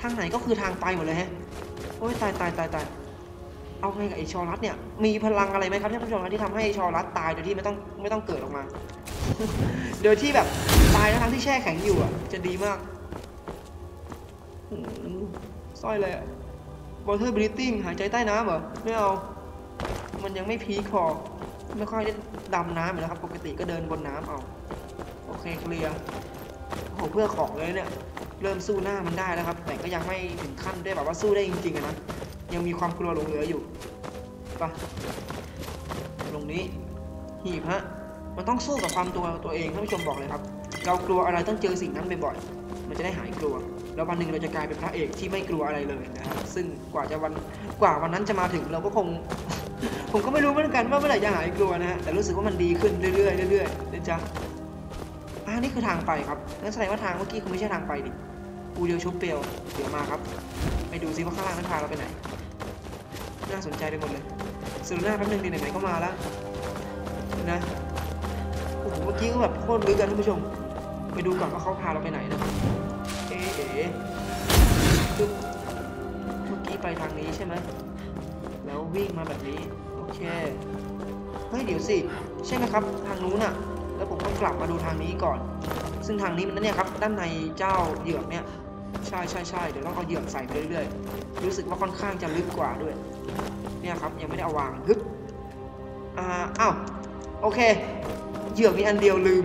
ทางไหนก็คือทางไปหมดเลยฮะโอ้ยตายตายตายตายเอาไงกับไอชอรัสเนี่ยมีพลังอะไรไหมครับท่านผู้ชมที่ทำให้ชอรัสตายโดยที่ไม่ต้องไม่ต้องเกิดออกมา โดยที่แบบตายนะครับที่แช่แข็งอยู่อะจะดีมากสร้อยอะไรอะ water breathing หายใจใต้น้ำเหรอไม่เอามันยังไม่พีคพอไม่ค่อยได้ดำน้ำเลยนะครับปกติก็เดินบนน้ำเอาโอเคเคลียร์โหเพื่อของเลยเนี่ยเริ่มสู้หน้ามันได้แล้วครับแต่ก็ยังไม่ถึงขั้นได้แบบว่าสู้ได้จริงๆนะยังมีความกลัวหลงเหลืออยู่ไปตรงนี้หีบฮะมันต้องสู้กับความตัวตัวเองท่านผู้ชมบอกเลยครับเรากลัวอะไรต้องเจอสิ่งนั้นบ่อยๆมันจะได้หายกลัวแล้ววันหนึ่งเราจะกลายเป็นพระเอกที่ไม่กลัวอะไรเลยนะครับซึ่งกว่าจะวันกว่าวันนั้นจะมาถึงเราก็คงผมก็ไม่รู้เหมือนกันว่าเมื่อไหร่จะหายกลัวนะฮะแต่รู้สึกว่ามันดีขึ้นเรื่อยๆเรื่อยๆนะจ๊ะอ่านี่คือทางไปครับนั่นแสดงว่าทางเมื่อกี้คงไม่ใช่ทางไปดิอูเดียวชุบเปลวเดี๋ยวมาครับไปดูซิว่าข้างล่างนั้นพาเราไปไหนน่าสนใจไปหมดเลยเซลูน่าแป๊บนึงดิไหนๆก็มาแล้วนะโอ้โหเมื่อกี้ก็แบบโคตรลึกกันท่านผู้ชมไปดูก่อนว่าเขาพาเราไปไหนนะครับเอ๋เอ๋คือเมื่อกี้ไปทางนี้ใช่ไหมแล้ววิ่งมาแบบนี้โอเคเฮ้ยเดี๋ยวสิใช่ไหมครับทางนู้นน่ะแล้วผมต้องกลับมาดูทางนี้ก่อนซึ่งทางนี้มันนั่นเนี่ยครับด้านในเจ้าเหยือกเนี่ย ใช่ใช่ใช่เดี๋ยวต้องเอาเหยื่อใส่ไปเรื่อยๆรู้สึกว่าค่อนข้างจะลึกกว่าด้วยเนี่ยครับยังไม่ได้เอาวางฮึบอ่าอ้าวโอเคเหยื่อมีอันเดียวลืม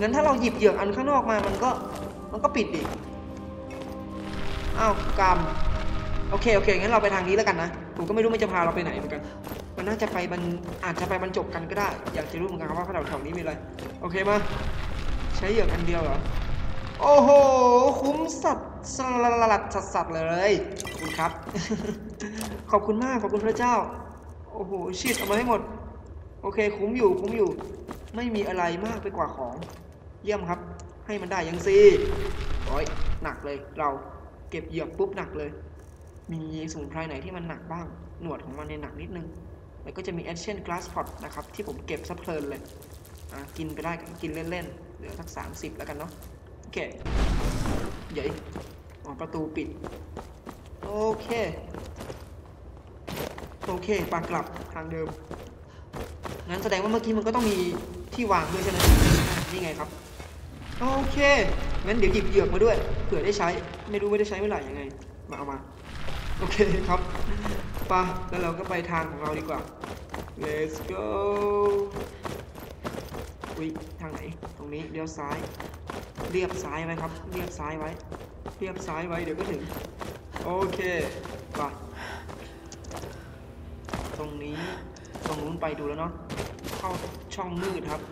งั้นถ้าเราหยิบเหยื่ออันข้างนอกมามันก็มันก็ปิดอีกอ้าวกรรมโอเคโอเคงั้นเราไปทางนี้แล้วกันนะผมก็ไม่รู้มันจะพาเราไปไหนเหมือนกันมันน่าจะไปมันอาจจะไปบรรจบกันก็ได้อยากจะรู้เหมือนกันว่าข้างแถวนี้มีอะไรโอเคมาใช้เหยือกอันเดียวเหรอโอ้โหคุ้มสัตว์สลัดสัตว์เลยขอบคุณครับ ขอบคุณมากขอบคุณพระเจ้าโอ้โหชีดเอามาให้หมดโอเคคุ้มอยู่คุ้มอยู่ไม่มีอะไรมากไปกว่าของเยี่ยมครับให้มันได้ยังสิโอ้ยหนักเลยเราเก็บเหยือกปุ๊บหนักเลยมีสมุนไพรไหนที่มันหนักบ้างหนวดของมันเนี่ยหนักนิดนึงแล้วก็จะมี Ancient Glass Pot นะครับที่ผมเก็บซะเพลินเลยกินไปได้กินเล่นๆเหลือสักสามสิบแล้วกันเนาะโอเคใหญ่อ๋อประตูปิดโอเคโอเคปากกลับทางเดิมงั้นแสดงว่าเมื่อกี้มันก็ต้องมีที่วางด้วยใช่ไหมนี่ไงครับโอเคงั้นเดี๋ยวหยิบเหยือกมาด้วยเผื่อได้ใช้ไม่รู้ว่าได้ใช้เมื่อไหร่ยังไงมาเอามาโอเคครับป่ะแล้วเราก็ไปทางของเราดีกว่า let's go อุ้ยทางไหนตรงนี้เลี้ยวซ้ายเรียบซ้ายไว้ครับเรียบซ้ายไว้เรียบซ้ายไว้เดี๋ยวก็ถึงโอเคป่ะตรงนี้ตรงนู้นไปดูแล้วเนาะเข้าช่องมืดครับ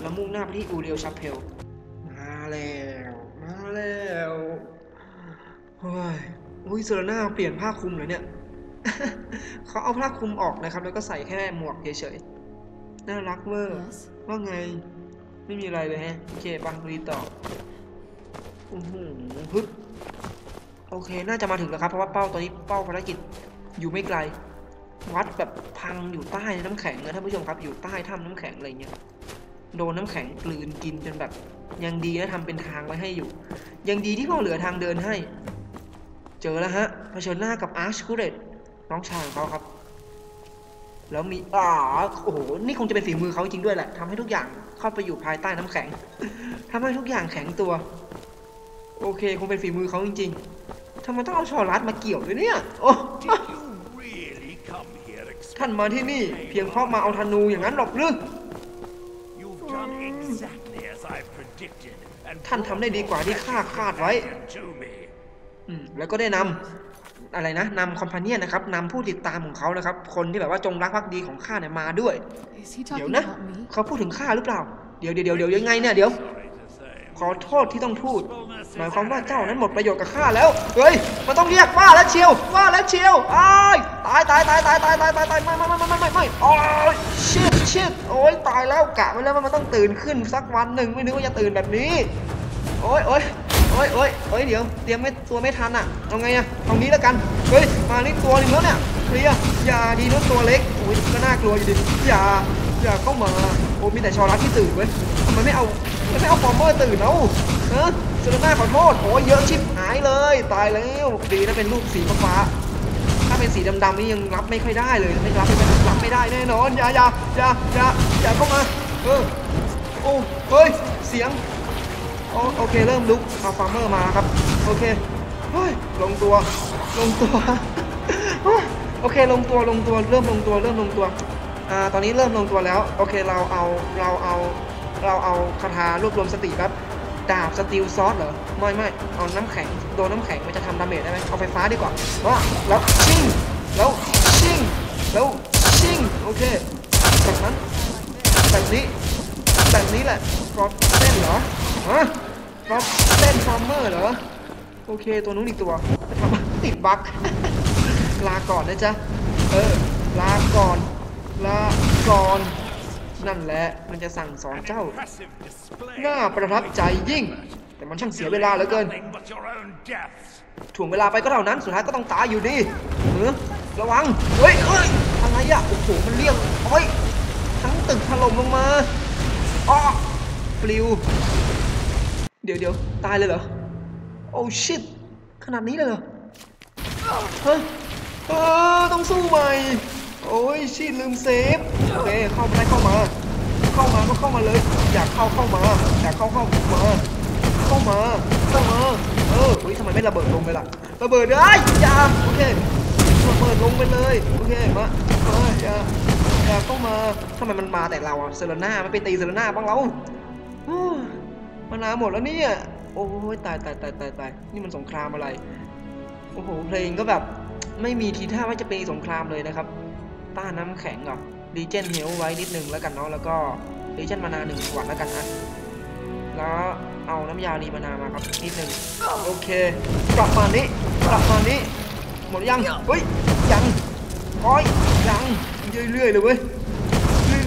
แล้วมุ่งหน้าไปที่อูเรียลชัพเพลมาแล้วมาแล้วเฮ้ยอุ้ยเซอร์น่าเปลี่ยนผ้าคลุมเลยเนี่ย เขาเอาผ้าคลุมออกนะครับแล้วก็ใส่แค่หมวกเฉยๆน่ารักเวอร์ yes. ว่าไงไม่มีอะไรเลยฮะโอเคปังรีต่ออือหือฮึบโอเคน่าจะมาถึงแล้วครับเพราะว่าเป้าตอนนี้เป้าภารกิจอยู่ไม่ไกลวัดแบบพังอยู่ใต้น้ำแข็งนะท่านผู้ชมครับอยู่ใต้ถ้ำน้ำแข็งอะไรเงี้ยโดนน้าแข็งกลืนกินจนแบบยังดีนะทำเป็นทางไว้ให้อยู่ยังดีที่พอเหลือทางเดินให้เจอแล้วฮะเผชิญหน้ากับอาร์ชคูเรตน้องชายของเขาครับแล้วมีอ๋อโอ้โหนี่คงจะเป็นฝีมือเขาจริงด้วยแหละทำให้ทุกอย่างเข้าไปอยู่ภายใต้น้ำแข็งทำให้ทุกอย่างแข็งตัวโอเคคงเป็นฝีมือเขาจริงๆทำไมต้องเอาชอรัสมาเกี่ยวด้วยเนี่ยโอ้ really ท่านมาที่นี่เพียงเพราะมาเอาธนูอย่างนั้นหรอกหรือ exactly ท่านทำได้ดีกว่าที่ข้าคาดไว้แล้วก็ได้นำอะไรนะนำคอมพานีนะครับนำผู้ติดตามของเขานะครับคนที่แบบว่าจงรักภักดีของข้าเนี่ยมาด้วยเดี๋ยวนะเขาพูดถึงข้าหรือเปล่าเดี๋ยวเดี๋ยวเดี๋ยวยังไงเนี่ยเดี๋ยวขอโทษที่ต้องพูดหมายความว่าเจ้านั้นหมดประโยชน์กับข้าแล้วเฮ้ยมันต้องเรียกว่าแล้วเชียวว่าแล้วเชียวตายตายตายตายตายตายตายตายไม่ไม่ไม่ไม่ไม่ไม่โอ้ยชิดชิดโอ้ยตายแล้วกะไว้แล้วว่ามันต้องตื่นขึ้นสักวันหนึ่งไม่นึกว่าจะตื่นแบบนี้โอ้ยโอ้ยโอ้ยโอ้ยโอ้ยเดี๋ยวเตรียมไม่ตัวไม่ทันอ่ะเอาไงอ่ะตรงนี้แล้วกันเฮ้ยมานี่ตัวหนึ่งแล้วเนี่ยเคลียร์อย่าดีนะตัวเล็กอุ้ยก็น่ากลัวอยู่ดิอย่าอย่าเข้ามาโอ้มีแต่ชอรัสที่ตื่นเว้ยทำไมไม่เอาไม่เอาฟอร์เมอร์ตื่นเอาเออเซเลน่าขอโทษโอ้ยเยอะชิบหายเลยตายแล้วดีนะเป็นลูกสีฟ้าถ้าเป็นสีดำๆนี่ยังรับไม่ค่อยได้เลยไม่รับไม่รับไม่ได้แน่นอนอย่าอย่าอย่าอย่าอย่าเข้ามาเออโอ้เฮ้ยเสียงโอเคเริ่มลุกเอาฟาร์มเมอร์มาครับโอเคเฮ้ยลงตัวลงตัวโอเคลงตัวลงตัวเริ่มลงตัวเริ่มลงตัวอ่าตอนนี้เริ่มลงตัวแล้วโอเคเราเอาเราเอาเราเอาคาถารวบรวมสติครับดาบสตีลซอสเหรอไม่ไม่เอาน้ำแข็งโดนน้ำแข็งมันจะทำดาเมจได้ไหมเอาไฟฟ้าดีกว่าว่าแล้วชิ่งแล้วชิ่งแล้วชิ่งโอเคแบบนั้นแบบนี้แบบนี้แหละกรอบเส้นเหรอฮะกรอบเส้นฟาร์มเมอร์เหรอโอเคตัวนู้นอีกตัวทำติดบั๊กลาก่อนนะจ๊ะเออลาก่อนลาก่อนนั่นแหละมันจะสั่งสอนเจ้าน่าประทับใจยิ่งแต่มันช่างเสียเวลาเหลือเกินถ่วงเวลาไปก็เท่านั้นสุดท้ายก็ต้องตายอยู่ดีเออระวังเฮ้ยเฮ้ยอะไรอะโอ้โหมันเรียกเฮ้ยทั้งตึกถล่มลงมาอ๋อปลิวเดี๋ยวเดี๋ยวตายเลยเหรอโอ้ชิตขนาดนี้เลยเหรอเฮ้ยต้องสู้ใหม่โอ้ยชิตลืมเซฟโอเคเข้ามาได้เข้ามาเข้ามาก็เข้ามาเลยอยากเข้าเข้ามาอยากเข้าเข้ามาเข้ามาเข้ามา เอออุ้ยทำไมไม่ระเบิดลงไปล่ะระเบิดได้จ้าโอเคระเบิดลงไปเลยโอเคมาเออจ้าจ้าก็มาทำไมมันมาแต่เราเซเลน่าไม่ไปตีเซเลน่าบ้างเรามานาหมดแล้วเนี่ยโอ้ยตายตายตายตายตายนี่มันสงครามอะไรโอ้โหเพลงก็แบบไม่มีทีท่าว่าจะเป็นสงครามเลยนะครับต้านน้ำแข็งเหรอดีเจนเฮลไว้นิดนึงแล้วกันเนาะแล้วก็ดีเจนมานาหนึ่งขวดแล้วกันนะแล้วเอาน้ำยาดีมานามาครับนิดนึงโอเคกลับมานี้กลับมานี้หมดยังเฮ้ยยังโอ้ยยังเรื่อยๆเลยเว้ย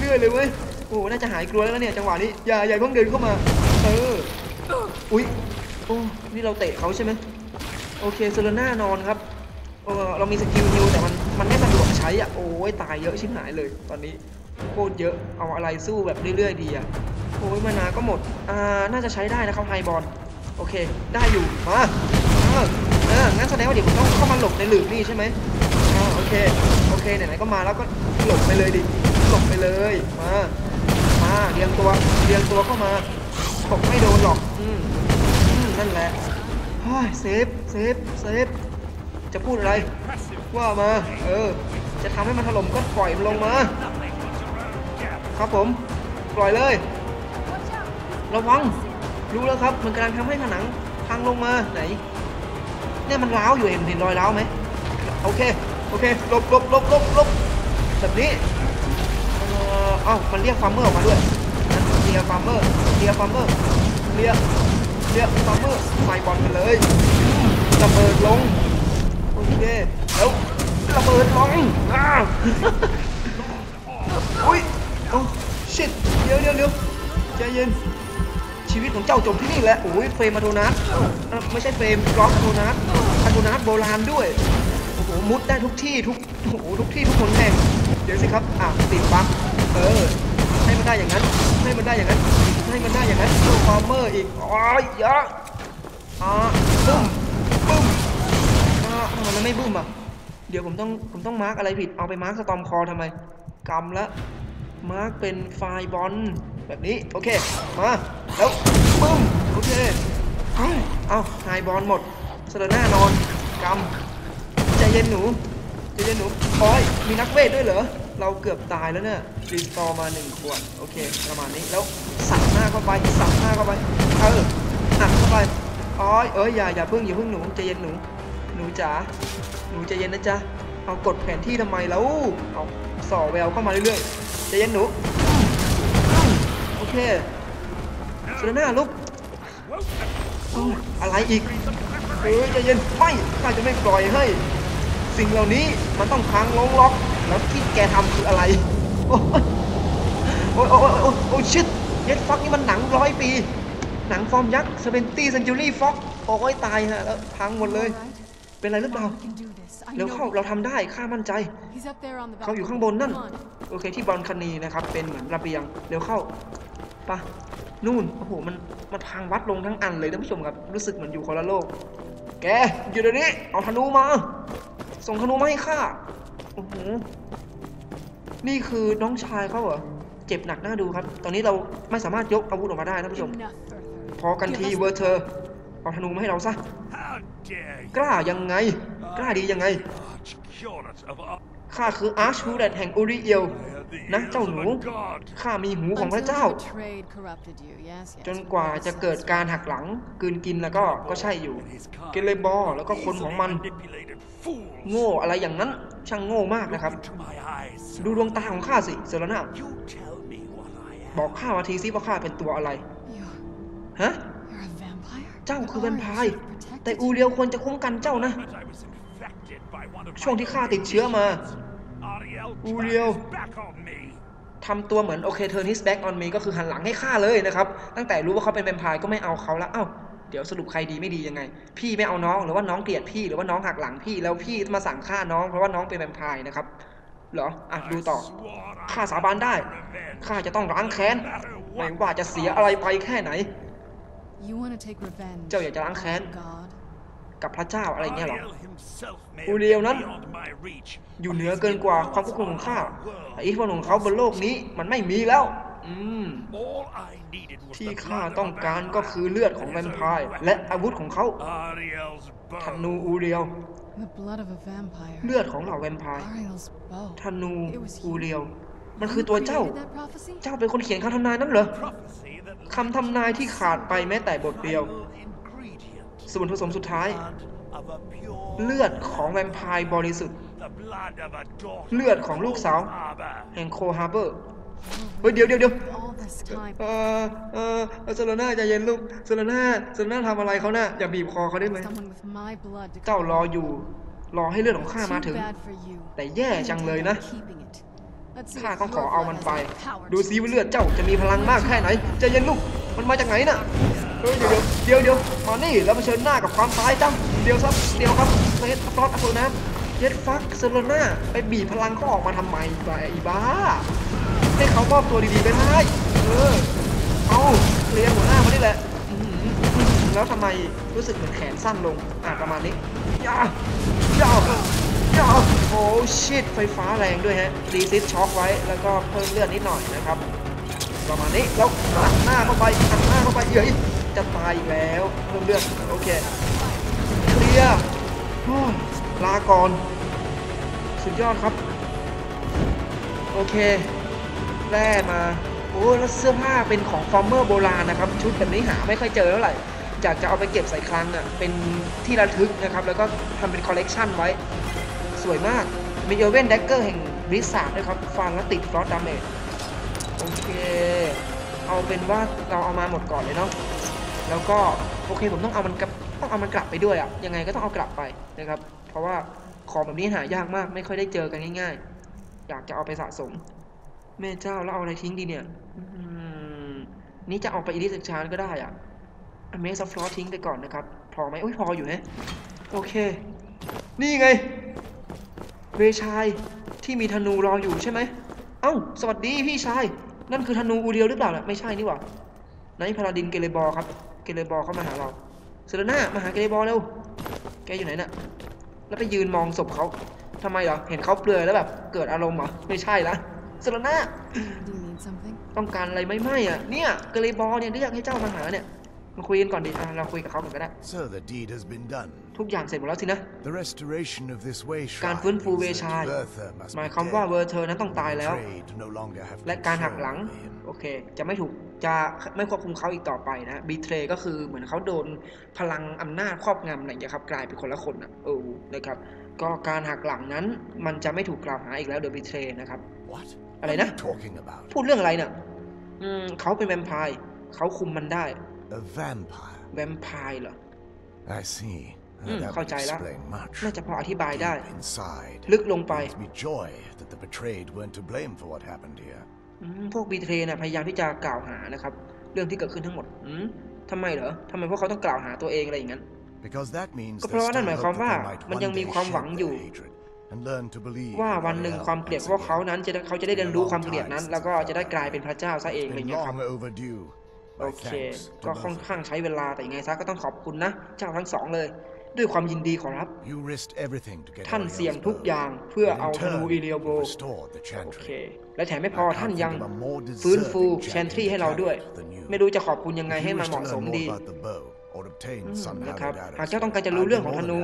เรื่อยๆเลยเว้ยโอ้น่าจะหายกลัวแล้วเนี่ยจังหวะนี้อย่าอย่าเพิ่งเดินเข้ามาเอออุ้ยโอ้นี่เราเตะเขาใช่ไหมโอเคเซเลน่านอนครับเออเรามีสกิลนิวแต่มันมันไม่สะดวกใช้อ่ะโอ้ยตายเยอะชิบหายเลยตอนนี้โคตรเยอะเอาอะไรสู้แบบเรื่อยๆดีอ่ะโอ้ยมานาก็หมดอ่าน่าจะใช้ได้นะครับไฮบอลโอเคได้อยู่มาเออเอองั้นแสดงว่าเดี๋ยวผมต้องเข้ามาหลบในหลืบนี่ใช่ไหมอ่าโอเคโอเคไหนๆก็มาแล้วก็หลบไปเลยดิหลบไปเลยมามาเรียงตัวเรียงตัวเข้ามาตกไม่โดนหรอกอืมนั่นแหละเฮ้ยเซฟเซฟเซฟจะพูดอะไรว่ามาเออจะทำให้มันถล่มก็ปล่อยมันลงมาครับผมปล่อยเลยระวังรู้แล้วครับมันกำลังทำให้ผนังพังลงมาไหนเนี่ยมันร้าวอยู่เห็นเห็นรอยร้าวไหมโอเคโอเคลบลบลบลบลบแบบนี้เออเอ้ามันเรียกฟาร์มเมอร์ออกมาด้วยเรียกฟาร์มเมอร์เรียกฟาร์มเมอร์เรียกเรียกฟาร์มเมอร์ใส่บอลกันเลยระเบิดลงโอเคแล้วระเบิดลงอ้าวอุ้ยโอ้ชิตเดี๋ยวเดี๋ยวเดี๋ยวใจเย็นชีวิตของเจ้าจมที่นี่แหละโอ้ยเฟรมมาโดนัทไม่ใช่เฟรมบล็อกโดนัทโดนัทโบราณด้วยโอ้โหมุดได้ทุกที่ทุกโอ้โหทุกที่ทุกคนแห่งเดี๋ยวสิครับอ่ะติดบั๊กเออให้มันได้อย่างนั้นให้มันได้อย่างนั้นให้มันได้อย่างนั้นฟาร์มเมอร์อีกอ๋อยะอ่ะบึ้มบึ้มอ่ะมันไม่บึ้มอ่ะเดี๋ยวผมต้องผมต้องมาร์กอะไรผิดเอาไปมาร์กสตอมคอทำไมกำละมาร์กเป็นไฟบอลแบบนี้โอเคมาแล้วบึ้มโอเคเอาไฮบอลหมดเซเลน่านอนกำใจเย็นหนูใจเย็นหนูคอยมีนักเวทด้วยเหรอเราเกือบตายแล้วเนี่ยรีสตอร์มาหนึ่งขวดโอเคประมาณนี้แล้วสับหน้าเข้าไปสับหน้าเข้าไปเออหักเข้าไปอ้อยเอ้ยอย่าอย่าพึ่งอย่าพึ่งหนูใจเย็นหนูหนูจ๋าหนูใจเย็นนะจ๊ะเอากดแผนที่ทำไมแล้วเอาส่อแววเข้ามาเรื่อยๆใจเย็นหนูโอเคเซเลน่าลุกอะไรอีกเอ้ยใจเย็นไม่ข้าจะไม่ปล่อยให้สิ่งเหล่านี้มันต้องพังลงล็อกแล้วที่แกทำคืออะไรโอ้ยโอ้ยโอ้ยโอ้ยโอ้ยชิดเน็ตฟ็อกนี่มันหนังร้อยปีหนังฟอร์มยักษ์เซเวนตี้เซนจูรี่ฟ็อกโอ้ยตายฮะแล้วพังหมดเลยเป็นอะไรหรือเปล่าเดี๋ยวเข้าเราทำได้ข้ามั่นใจเขาอยู่ข้างบนนั่นโอเคที่บอลคานีนะครับเป็นเหมือนระเบียงเดี๋ยวเข้าปะนู่นโอ้โหมันมันพังวัดลงทั้งอันเลยท่านผู้ชมครับรู้สึกเหมือนอยู่คนละโลกแกอยู่เดี๋ยวนี้เอาธนูมาส่งธนูมาให้ข้าโอ้โหนี่คือน้องชายเขาเหรอเจ็บหนักหน้าดูครับตอนนี้เราไม่สามารถยกอาวุธออกมาได้ท่านผู้ชมพอกันทีเวอร์เธอเอาธนูมาให้เราซะกล้ายังไงกล้าดียังไงข้าคืออาร์ชฮูแดดแห่งอูริเอลนะเจ้าหนูข้ามีหูของพระเจ้าจนกว่าจะเกิดการหักหลังกืนกินแล้วก็ก็ใช่อยู่เกเรบอแล้วก็คนของมันโง่อะไรอย่างนั้นช่างโง่มากนะครับดูดวงตาของข้าสิเซเลน่าบอกข้ามาทีสิว่าข้าเป็นตัวอะไรฮะเจ้าคือแวมไพร์แต่อูเรียวควรจะคุ้มกันเจ้านะช่วงที่ข้าติดเชื้อมาอูเรียวทำตัวเหมือนโอเคเธอ his back on me ก็คือหันหลังให้ข้าเลยนะครับตั้งแต่รู้ว่าเขาเป็นแวมไพร์ก็ไม่เอาเขาแล้วเอ้าเดี๋ยวสรุปใครดีไม่ดียังไงพี่ไม่เอาน้องหรือว่าน้องเกลียดพี่หรือว่าน้องหักหลังพี่แล้วพี่มาสั่งฆ่าน้องเพราะว่าน้องเป็นแวมไพร์นะครับเหรออ่ะดูต่อข้าสาบานได้ข้าจะต้องล้างแค้นไม่ว่าจะเสียอะไรไปแค่ไหนเจ้าอยากจะล้างแค้นกับพระเจ้าอะไรเงี้ยหรออูเรียวนั้นอยู่เหนือเกินกว่าความควบคุมของข้าอิทธิพลของเขาบนโลกนี้มันไม่มีแล้ว ที่ข้าต้องการก็คือเลือดของแวมไพร์และอาวุธของเขาธนูอูเรียวเลือดของเหล่าแวมไพร์ธนูอูเรียวมันคือตัวเจ้าเจ้าเป็นคนเขียนคำทำนายนั้นเหรอคำทำนายที่ขาดไปแม้แต่บทเดียวส่วนผสมสุดท้ายเลือดของแวมไพร์บริสุทธิ์เลือดของลูกสาวแห่งโคฮาร์เบอร์เฮ้ยเดี๋ยวเดี๋ยวเดี๋ยวเออเออซาลาน่าใจเย็นลูกซาลาน่าซาลาน่าทำอะไรเขาน่ะอย่าบีบคอเขาได้ไหมเจ้ารออยู่รอให้เลือดของข้ามาถึงแต่แย่จังเลยนะข้าต้องขอเอามันไปดูซิว่าเลือดเจ้าจะมีพลังมากแค่ไหนใจเย็นลูกมันมาจากไหนน่ะเฮ้ยเดี๋ยวเดี๋ยวมานี่แล้วมาเชิญหน้ากับความตายจ้ำเดี๋ยวซับเดี๋ยวครับเฮ็ดฟลอตอโซน้ำเฮ็ดฟักซาลาน่าไปบีบพลังเขาออกมาทำไมไปอีบ้าให้เขามอบตัวดีๆไปได้เออเอาเรียนหัวหน้ามานี่แหละแล้วทำไมรู้สึกเหมือนแขนสั้นลงอ่ะประมาณนี้ยาวยาวโอ้ชิดไฟฟ้าแรงด้วยฮะรีซิสช็อคไว้แล้วก็เพิ่มเลือดนิดหน่อยนะครับประมาณนี้แล้วหักหน้าเข้าไปหักหน้าเข้าไปเฮ้ยจะตายอีกแล้วเพิ่มเลือดโอเคเคลียร์ลาก่อนสุดยอดครับโอเคแร่มาโอ้แล้วเสื้อผ้าเป็นของฟาร์มเมอร์โบราณนะครับชุดแบบนี้หาไม่ค่อยเจอเท่าไหร่อยากจะเอาไปเก็บใส่คลังอ่ะเป็นที่ระลึกนะครับแล้วก็ทำเป็นคอลเลกชันไว้สวยมากมีเอเว่นแดกเกอร์แห่งริซาร์ด้วยครับฟันและติดฟลอสดาเมจโอเคเอาเป็นว่าเราเอามาหมดก่อนเลยเนาะแล้วก็โอเคผมต้องเอามันกลับต้องเอามันกลับไปด้วยอะยังไงก็ต้องเอากลับไปนะครับเพราะว่าของแบบนี้หายากมากไม่ค่อยได้เจอกันง่ายๆอยากจะเอาไปสะสมแม่เจ้าแล้วเอาอะไรทิ้งดีเนี่ยนี่จะเอาไปอีลิสชานก็ได้อะเมสฟลอสทิ้งไปก่อนนะครับพอไหมโอ้ยพออยู่ฮะโอเคนี่ไงเวชายที่มีธนูรออยู่ใช่ไหมเอ้าสวัสดีพี่ชายนั่นคือธนูอูเรียวหรือเปล่าล่ะไม่ใช่นี่หว่าไหนพาราดินเกเรบอครับเกเรบอเข้ามาหาเราเซเลน่ามาหาเกเรบอเร็วแกอยู่ไหนน่ะแล้วไปยืนมองศพเขาทำไมเหรอเห็นเขาเปลือยแล้วแบบเกิดอารมณ์เหรอไม่ใช่ละเซเลน่าต้องการอะไรไม่ไม่อ่ะเนี่ยเกเรบอเนี่ยได้อยากให้เจ้ามาหาเนี่ยมาคุยกันก่อนดิเราคุยกับเขาก่อนก็ได้ทุกอย่างเสร็จหมดแล้วสินะการฟื้นฟูเวชายหมายความว่าเวอร์เธอนั้นต้องตายแล้วและการหักหลังโอเคจะไม่ถูกจะไม่ควบคุมเขาอีกต่อไปนะบีเทรก็คือเหมือนเขาโดนพลังอำนาจครอบงำอะไรอย่างนี้ครับกลายเป็นคนละคนนะเออนะครับก็การหักหลังนั้นมันจะไม่ถูกกล่าวหาอีกแล้วโดยบีเทรนะครับอะไรนะพูดเรื่องอะไรเนี่ยเขาเป็นแวมไพร์เขาคุมมันได้แวมไพร์เหรอเข้าใจแล้วน่าจะพออธิบายได้ลึกลงไปพวกบีเทรนะพยายามที่จะกล่าวหานะครับเรื่องที่เกิดขึ้นทั้งหมดทำไมเหรอทำไมพวกเขาต้องกล่าวหาตัวเองอะไรอย่างนั้นก็เพราะว่านั่นหมายความว่ามันยังมีความหวังอยู่ว่าวันหนึ่งความเกลียดพวกเขานั้นจะเขาจะได้เรียนรู้ความเกลียดนั้นแล้วก็จะได้กลายเป็นพระเจ้าซะเองอะไรอย่างนี้ครับโอเคก็ค่อนข้างใช้เวลาแต่ยังไงซะก็ต้องขอบคุณนะเจ้าทั้งสองเลยด้วยความยินดีขอรับท่านเสี่ยงทุกอย่างเพื่อเอาธนูอีเรียโบโอเคและแถมไม่พอท่านยังฟื้นฟูแชนทรีให้เราด้วยไม่รู้จะขอบคุณยังไงให้มันเหมาะสมดีนะครับหากเจ้าต้องการจะรู้เรื่องของธนู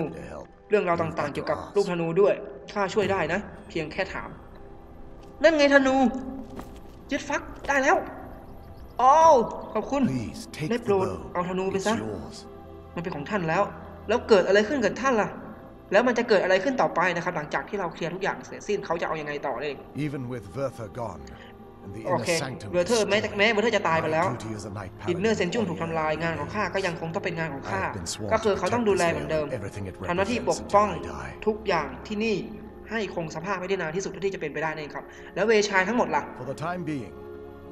เรื่องราวต่างๆเกี่ยวกับลูกธนูด้วยข้าช่วยได้นะเพียงแค่ถามนั่นไงธนูยึดฟักได้แล้วโอ้ขอบคุณได้โปรดเอาธนูไปซะมันเป็นของท่านแล้วแล้วเกิดอะไรขึ้นกับท่านล่ะแล้วมันจะเกิดอะไรขึ้นต่อไปนะครับหลังจากที่เราเคลียร์ทุกอย่างเสร็จสิ้นเขาจะเอายังไงต่อเองโอเคเวอร์เธอร์แม้แม้เวอร์เธอร์จะตายไปแล้วอินเนอร์เซนจุ่มถูกทำลายงานของข้าก็ยังคงต้องเป็นงานของข้าก็คือเขาต้องดูแลเหมือนเดิมทำหน้าที่ปกป้องทุกอย่างที่นี่ให้คงสภาพไม่ได้นานที่สุดที่จะเป็นไปได้นี่ครับแล้วเวชายทั้งหมดล่ะ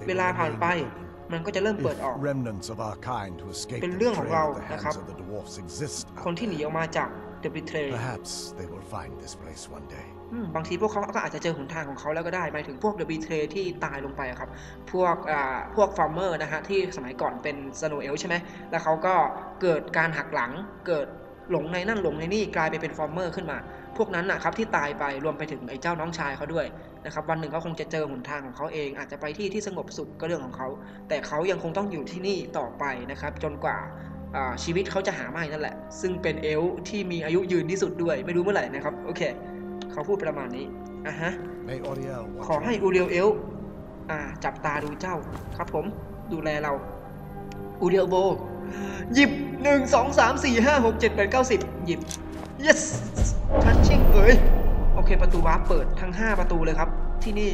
เวลาผ่านไปมันก็จะเริ่มเปิดออกเป็นเรื่องของเรานะครับคนที่หนีออกมาจากเดบิเทรบางทีพวกเขาก็อาจจะเจอหนทางของเขาแล้วก็ได้หมายถึงพวกเดบิเทรที่ตายลงไปครับพวกพวกฟาร์มเมอร์นะฮะที่สมัยก่อนเป็นสโนว์เอลใช่ไหมแล้วเขาก็เกิดการหักหลังเกิด หลงในนั่นหลงในนี่กลายไปเป็นฟอร์เมอร์ขึ้นมาพวกนั้นนะครับที่ตายไปรวมไปถึงไอ้เจ้าน้องชายเขาด้วยนะครับวันหนึ่งเขาคงจะเจอหนทางของเขาเองอาจจะไปที่ที่สงบสุขก็เรื่องของเขาแต่เขายังคงต้องอยู่ที่นี่ต่อไปนะครับจนกว่าชีวิตเขาจะหาไม่นั่นแหละซึ่งเป็นเอลฟ์ที่มีอายุยืนที่สุดด้วยไม่รู้เมื่อไหร่นะครับโอเคเขาพูดประมาณนี้อ่ะฮะขอให้อูเรียลเอลฟ์จับตาดูเจ้าครับผมดูแลเราอูเรียลโบหยิบหนึ่งสองสามสี่ห้าหกเจ็ดแปดเก้าสิบหยิบ yes ทัชชิ่งเอ้ยโอเคประตูวาร์ปเปิดทั้งห้าประตูเลยครับที่นี่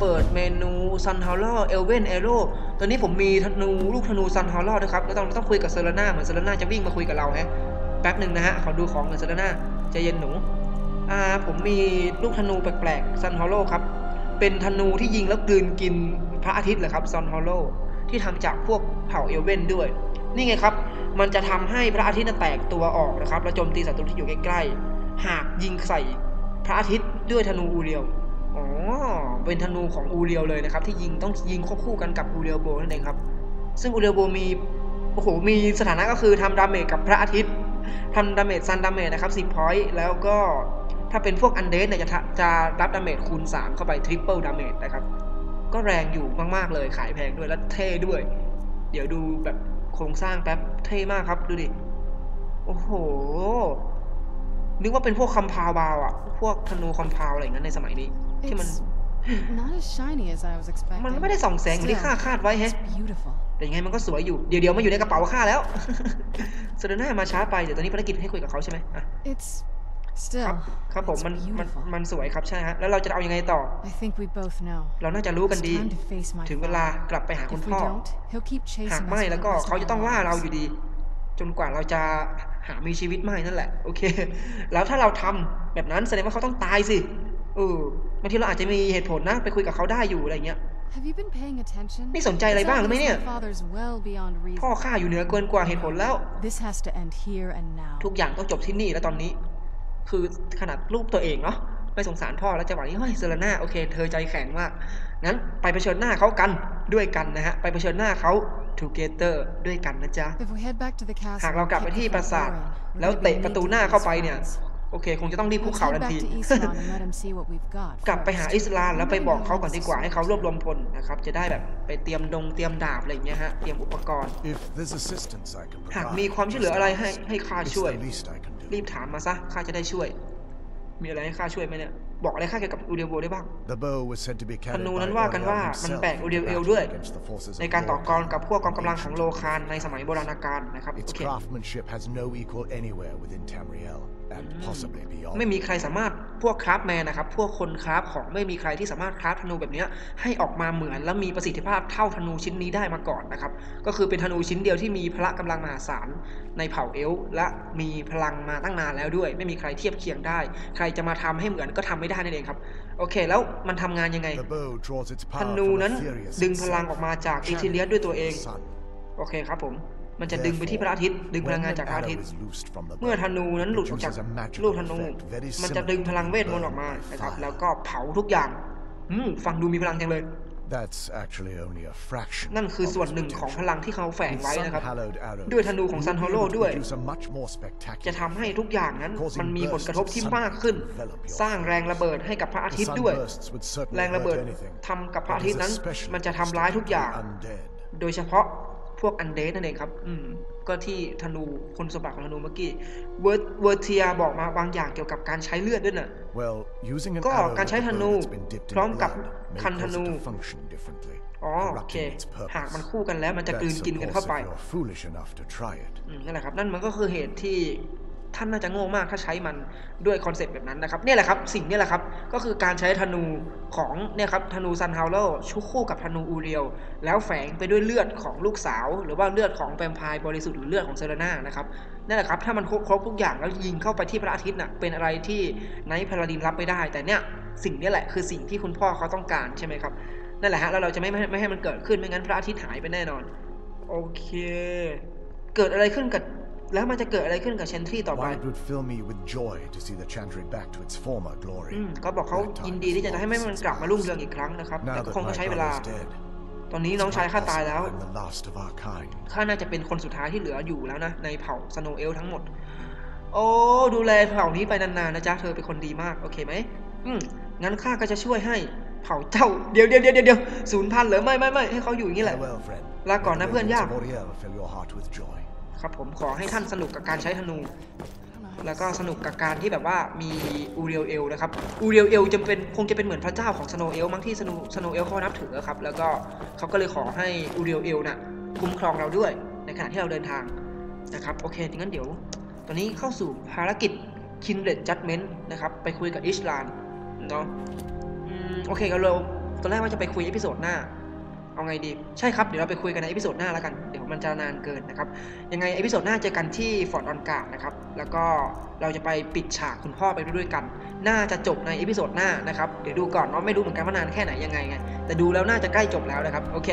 เปิดเมนูซันฮอลล์เอลเวนเอโร่ตอนนี้ผมมีธนูลูกธนูซันฮอลล์ด้วยครับแล้วต้องต้องคุยกับเซเลน่าเหมือนเซเลน่าจะวิ่งมาคุยกับเราฮะแป๊บหนึ่งนะฮะขอดูของเซเลน่าใจเย็นหนูอ่าผมมีลูกธนูแปลกๆซันฮอลล์ครับเป็นธนูที่ยิงแล้วกลืนกินพระอาทิตย์เหรอครับซันฮอลล์ที่ทำจากพวกเผ่าเอลเวนด้วยนี่ไงครับมันจะทำให้พระอาทิตย์แตกตัวออกนะครับแล้วโจมตีศัตรูที่อยู่ใกล้ๆหากยิงใส่พระอาทิตย์ด้วยธนูอูเรียลอ๋อเป็นธนูของอูเรียลเลยนะครับที่ยิงต้องยิงควบคู่กันกับอูเรียลโบนั่นเองครับซึ่งอูเรียลโบมีโอ้โหมีสถานะก็คือทำดาเมจกับพระอาทิตย์ทำดาเมจซันดาเมจนะครับสิบ point แล้วก็ถ้าเป็นพวกอันเดสเนี่ยจะจะรับดาเมจคูณสามเข้าไปทริปเปิลดาเมจนะครับก็แรงอยู่มากๆเลยขายแพงด้วยและเท่ด้วยเดี๋ยวดูแบบโครงสร้างแป๊บเท่มากครับดูดิโอ้โหนึกว่าเป็นพวกคอมพาวบาวอะพวกธนูคอมพาวอะไรอย่างนั้นในสมัยนี้ที่มันมันไม่ได้ส่องแสงเหมือนที่ข้าคาดไว้เฮ้แต่ยังไงมันก็สวยอยู่เดี๋ยวเดี๋ยวมาอยู่ในกระเป๋าข้าแล้วเซเลน่ามาช้าไปเดี๋ยวตอนนี้ภารกิจให้คุยกับเขาใช่ไหมอ่ะครับครับผมมันมันมันสวยครับใช่ฮะแล้วเราจะเอายังไงต่อเราน่าจะรู้กันดีถึงเวลากลับไปหาคุณพ่อหากไม่แล้วก็เขาจะต้องว่าเราอยู่ดีจนกว่าเราจะหามีชีวิตใหม่นั่นแหละโอเคแล้วถ้าเราทำแบบนั้นแสดงว่าเขาต้องตายสิเออบางทีเราอาจจะมีเหตุผลนะไปคุยกับเขาได้อยู่อะไรเงี้ยไม่สนใจอะไรบ้างหรือไม่เนี่ยพ่อข้าอยู่เหนือเกินกว่าเหตุผลแล้วทุกอย่างต้องจบที่นี่แล้วตอนนี้คือขนาดลูกตัวเองเนาะไม่สงสารพ่อแล้วจังหวะนี้เฮ้ยเซเลน่าโอเคเธอใจแข็งมากงั้นไปเผชิญหน้าเขากันด้วยกันนะฮะไปเผชิญหน้าเขา ทูเกเธอร์ ด้วยกันนะจ๊ะหากเรากลับไปที่ปราสาทแล้วเตะประตูหน้าเข้าไปเนี่ยโอเคคงจะต้องรีบคุกเข่าทันทีกลับไปหาอิสลามแล้วไปบอกเขาก่อนดีกว่าให้เขารวบรวมพลนะครับจะได้แบบไปเตรียมดงเตรียมดาบอะไรอย่างเงี้ยฮะเตรียมอุปกรณ์หากมีความช่วยเหลืออะไรให้ให้ข้าช่วยรีบถามมาซะข้าจะได้ช่วยมีอะไรให้ข้าช่วยไหมเนี่ยบอกอะไรข้าเกี่ยวกับอูเรียลโบได้บ้างธนูนั้นว่ากันว่ามันแบกอูเรียลเอลด้วยในการต่อกรกับพวกกองกำลังของโลคานในสมัยโบราณกาลนะครับโอเคไม่มีใครสามารถพวกคราฟแมนนะครับพวกคนคราฟของไม่มีใครที่สามารถคราฟธนูแบบนี้ให้ออกมาเหมือนและมีประสิทธิภาพเท่าธนูชิ้นนี้ได้มาก่อนนะครับก็คือเป็นธนูชิ้นเดียวที่มีพละกำลังมหาศาลในเผ่าเอลฟ์และมีพลังมาตั้งนานแล้วด้วยไม่มีใครเทียบเคียงได้ใครจะมาทำให้เหมือนก็ทำไม่ได้นั่นเองครับโอเคแล้วมันทำงานยังไงธนูนั้นดึงพลังออกมาจากอิทิเลียสด้วยตัวเองโอเคครับผมมันจะดึงไปที่พระอาทิตย์ดึงพลังงานจากพระอาทิตย์เมื่อธนูนั้นหลุดออกจากลูกธนูมันจะดึงพลังเวทมนต์ออกมานะครับแล้วก็เผาทุกอย่างฟังดูมีพลังจังเลยนั่นคือส่วนหนึ่งของพลังที่เขาแฝงไว้นะครับด้วยธนูของซันฮอลโลด้วยจะทำให้ทุกอย่างนั้นมันมีผลกระทบที่มากขึ้นสร้างแรงระเบิดให้กับพระอาทิตย์ด้วยแรงระเบิดทำกับพระอาทิตย์นั้นมันจะทำร้ายทุกอย่างโดยเฉพาะพวกอันเดสนั่นเองครับอืมก็ที่ธนูคนสมบัติของธนูเมื่อกี้เวิร์ดเวิร์ดเทียบอกมาบางอย่างเกี่ยวกับการใช้เลือดด้วยน่ะก็การใช้ธนูพร้อมกับคันธนูอ๋อโอเคหากมันคู่กันแล้วมันจะกลืนกินกันเข้าไปอืมนั่นแหละครับนั่นมันก็คือเหตุที่ท่านน่าจะโง่มากถ้าใช้มันด้วยคอนเซ็ปต์แบบนั้นนะครับนี่แหละครับสิ่งนี้แหละครับก็คือการใช้ธนูของเนี่ยครับธนูซันฮาวเล่ชุกคู่กับธนูอูเรียลแล้วแฝงไปด้วยเลือดของลูกสาวหรือว่าเลือดของแวมไพร์บริสุทธิ์หรือเลือดของเซเลน่านะครับนั่นแหละครับถ้ามันครบทุกอย่างแล้วยิงเข้าไปที่พระอาทิตย์น่ะเป็นอะไรที่ไนท์พาราดินรับไม่ได้แต่เนี่ยสิ่งนี้แหละคือสิ่งที่คุณพ่อเขาต้องการใช่ไหมครับนั่นแหละฮะแล้วเราจะไม่ไม่ให้มันเกิดขึ้นไม่งั้นพระอาทิตย์หายไปแน่นอนโอเคเกิดอะไรขึ้นกับแล้วมันจะเกิดอะไรขึ้นกับเชนทรีต่อไปเขาบอกเขายินดีที่จะให้มันกลับมารุ่งเรืองอีกครั้งนะครับแต่คงต้องใช้เวลา ตอนนี้น้องชายข้าตายแล้วข้าน่าจะเป็นคนสุดท้ายที่เหลืออยู่แล้วนะในเผ่าสโนว์เอลฟ์ทั้งหมดโอ้ดูแลเผ่านี้ไปนานๆนะจ๊ะเธอเป็นคนดีมากโอเคไหมอืมงั้นข้าก็จะช่วยให้เผ่าเจ้าเดี๋ยวเดี๋ยวเดี๋ยวเดี๋ยวศูนย์พันเหรอไม่ไม่ไม่ให้เขาอยู่อย่างนี้แหละลาก่อนนะเพื่อนยากครับผมขอให้ท่านสนุกกับการใช้ธนูแล้วก็สนุกกับการที่แบบว่ามีอูเรียลเอลนะครับอูเรียลเอลจะเป็นคงจะเป็นเหมือนพระเจ้าของสโนว์เอลฟ์มั้งที่สโนว์สโนว์เอลฟ์เขานับถือครับแล้วก็เขาก็เลยขอให้อูเรียลเอลน่ะคุ้มครองเราด้วยในขณะที่เราเดินทางนะครับโอเคงั้นเดี๋ยวตอนนี้เข้าสู่ภารกิจคินเรดจัดเมนต์นะครับไปคุยกับอิชลานเนาะโอเคเราตอนแรกว่าจะไปคุยเอพิโซดหน้าเอาไงดีใช่ครับเดี๋ยวเราไปคุยกันในเอพิโซดหน้าแล้วกันเดี๋ยวมันจะนานเกินนะครับยังไงเอพิโซดหน้าเจอกันที่ฟอร์ดออนการ์ดนะครับแล้วก็เราจะไปปิดฉากคุณพ่อไปด้วยกันน่าจะจบในเอพิโซดหน้านะครับเดี๋ยวดูก่อนเนาะไม่รู้เหมือนกันว่านานแค่ไหนยังไงไงแต่ดูแล้วน่าจะใกล้จบแล้วนะครับโอเค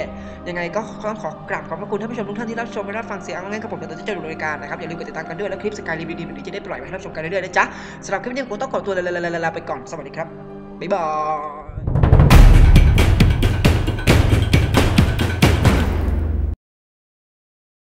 ยังไงก็ต้องขอกราบขอบพระคุณท่านผู้ชมทุกท่านที่รับชมและรับฟังเสียงง่ายๆกับผมในตอนที่จะดูรายการนะครับอย่าลืมกดติดตามกันด้วยและคลิปสกายรีวิวดีๆแบบนี้จะได้ปล่อยไว้ให้รับชมกันเรื่อยๆนะจ๊ะสำหรับคลิปนี้ผมต้องขอตัวลาไปก่อนสวัสดีครับบ๊ายบาย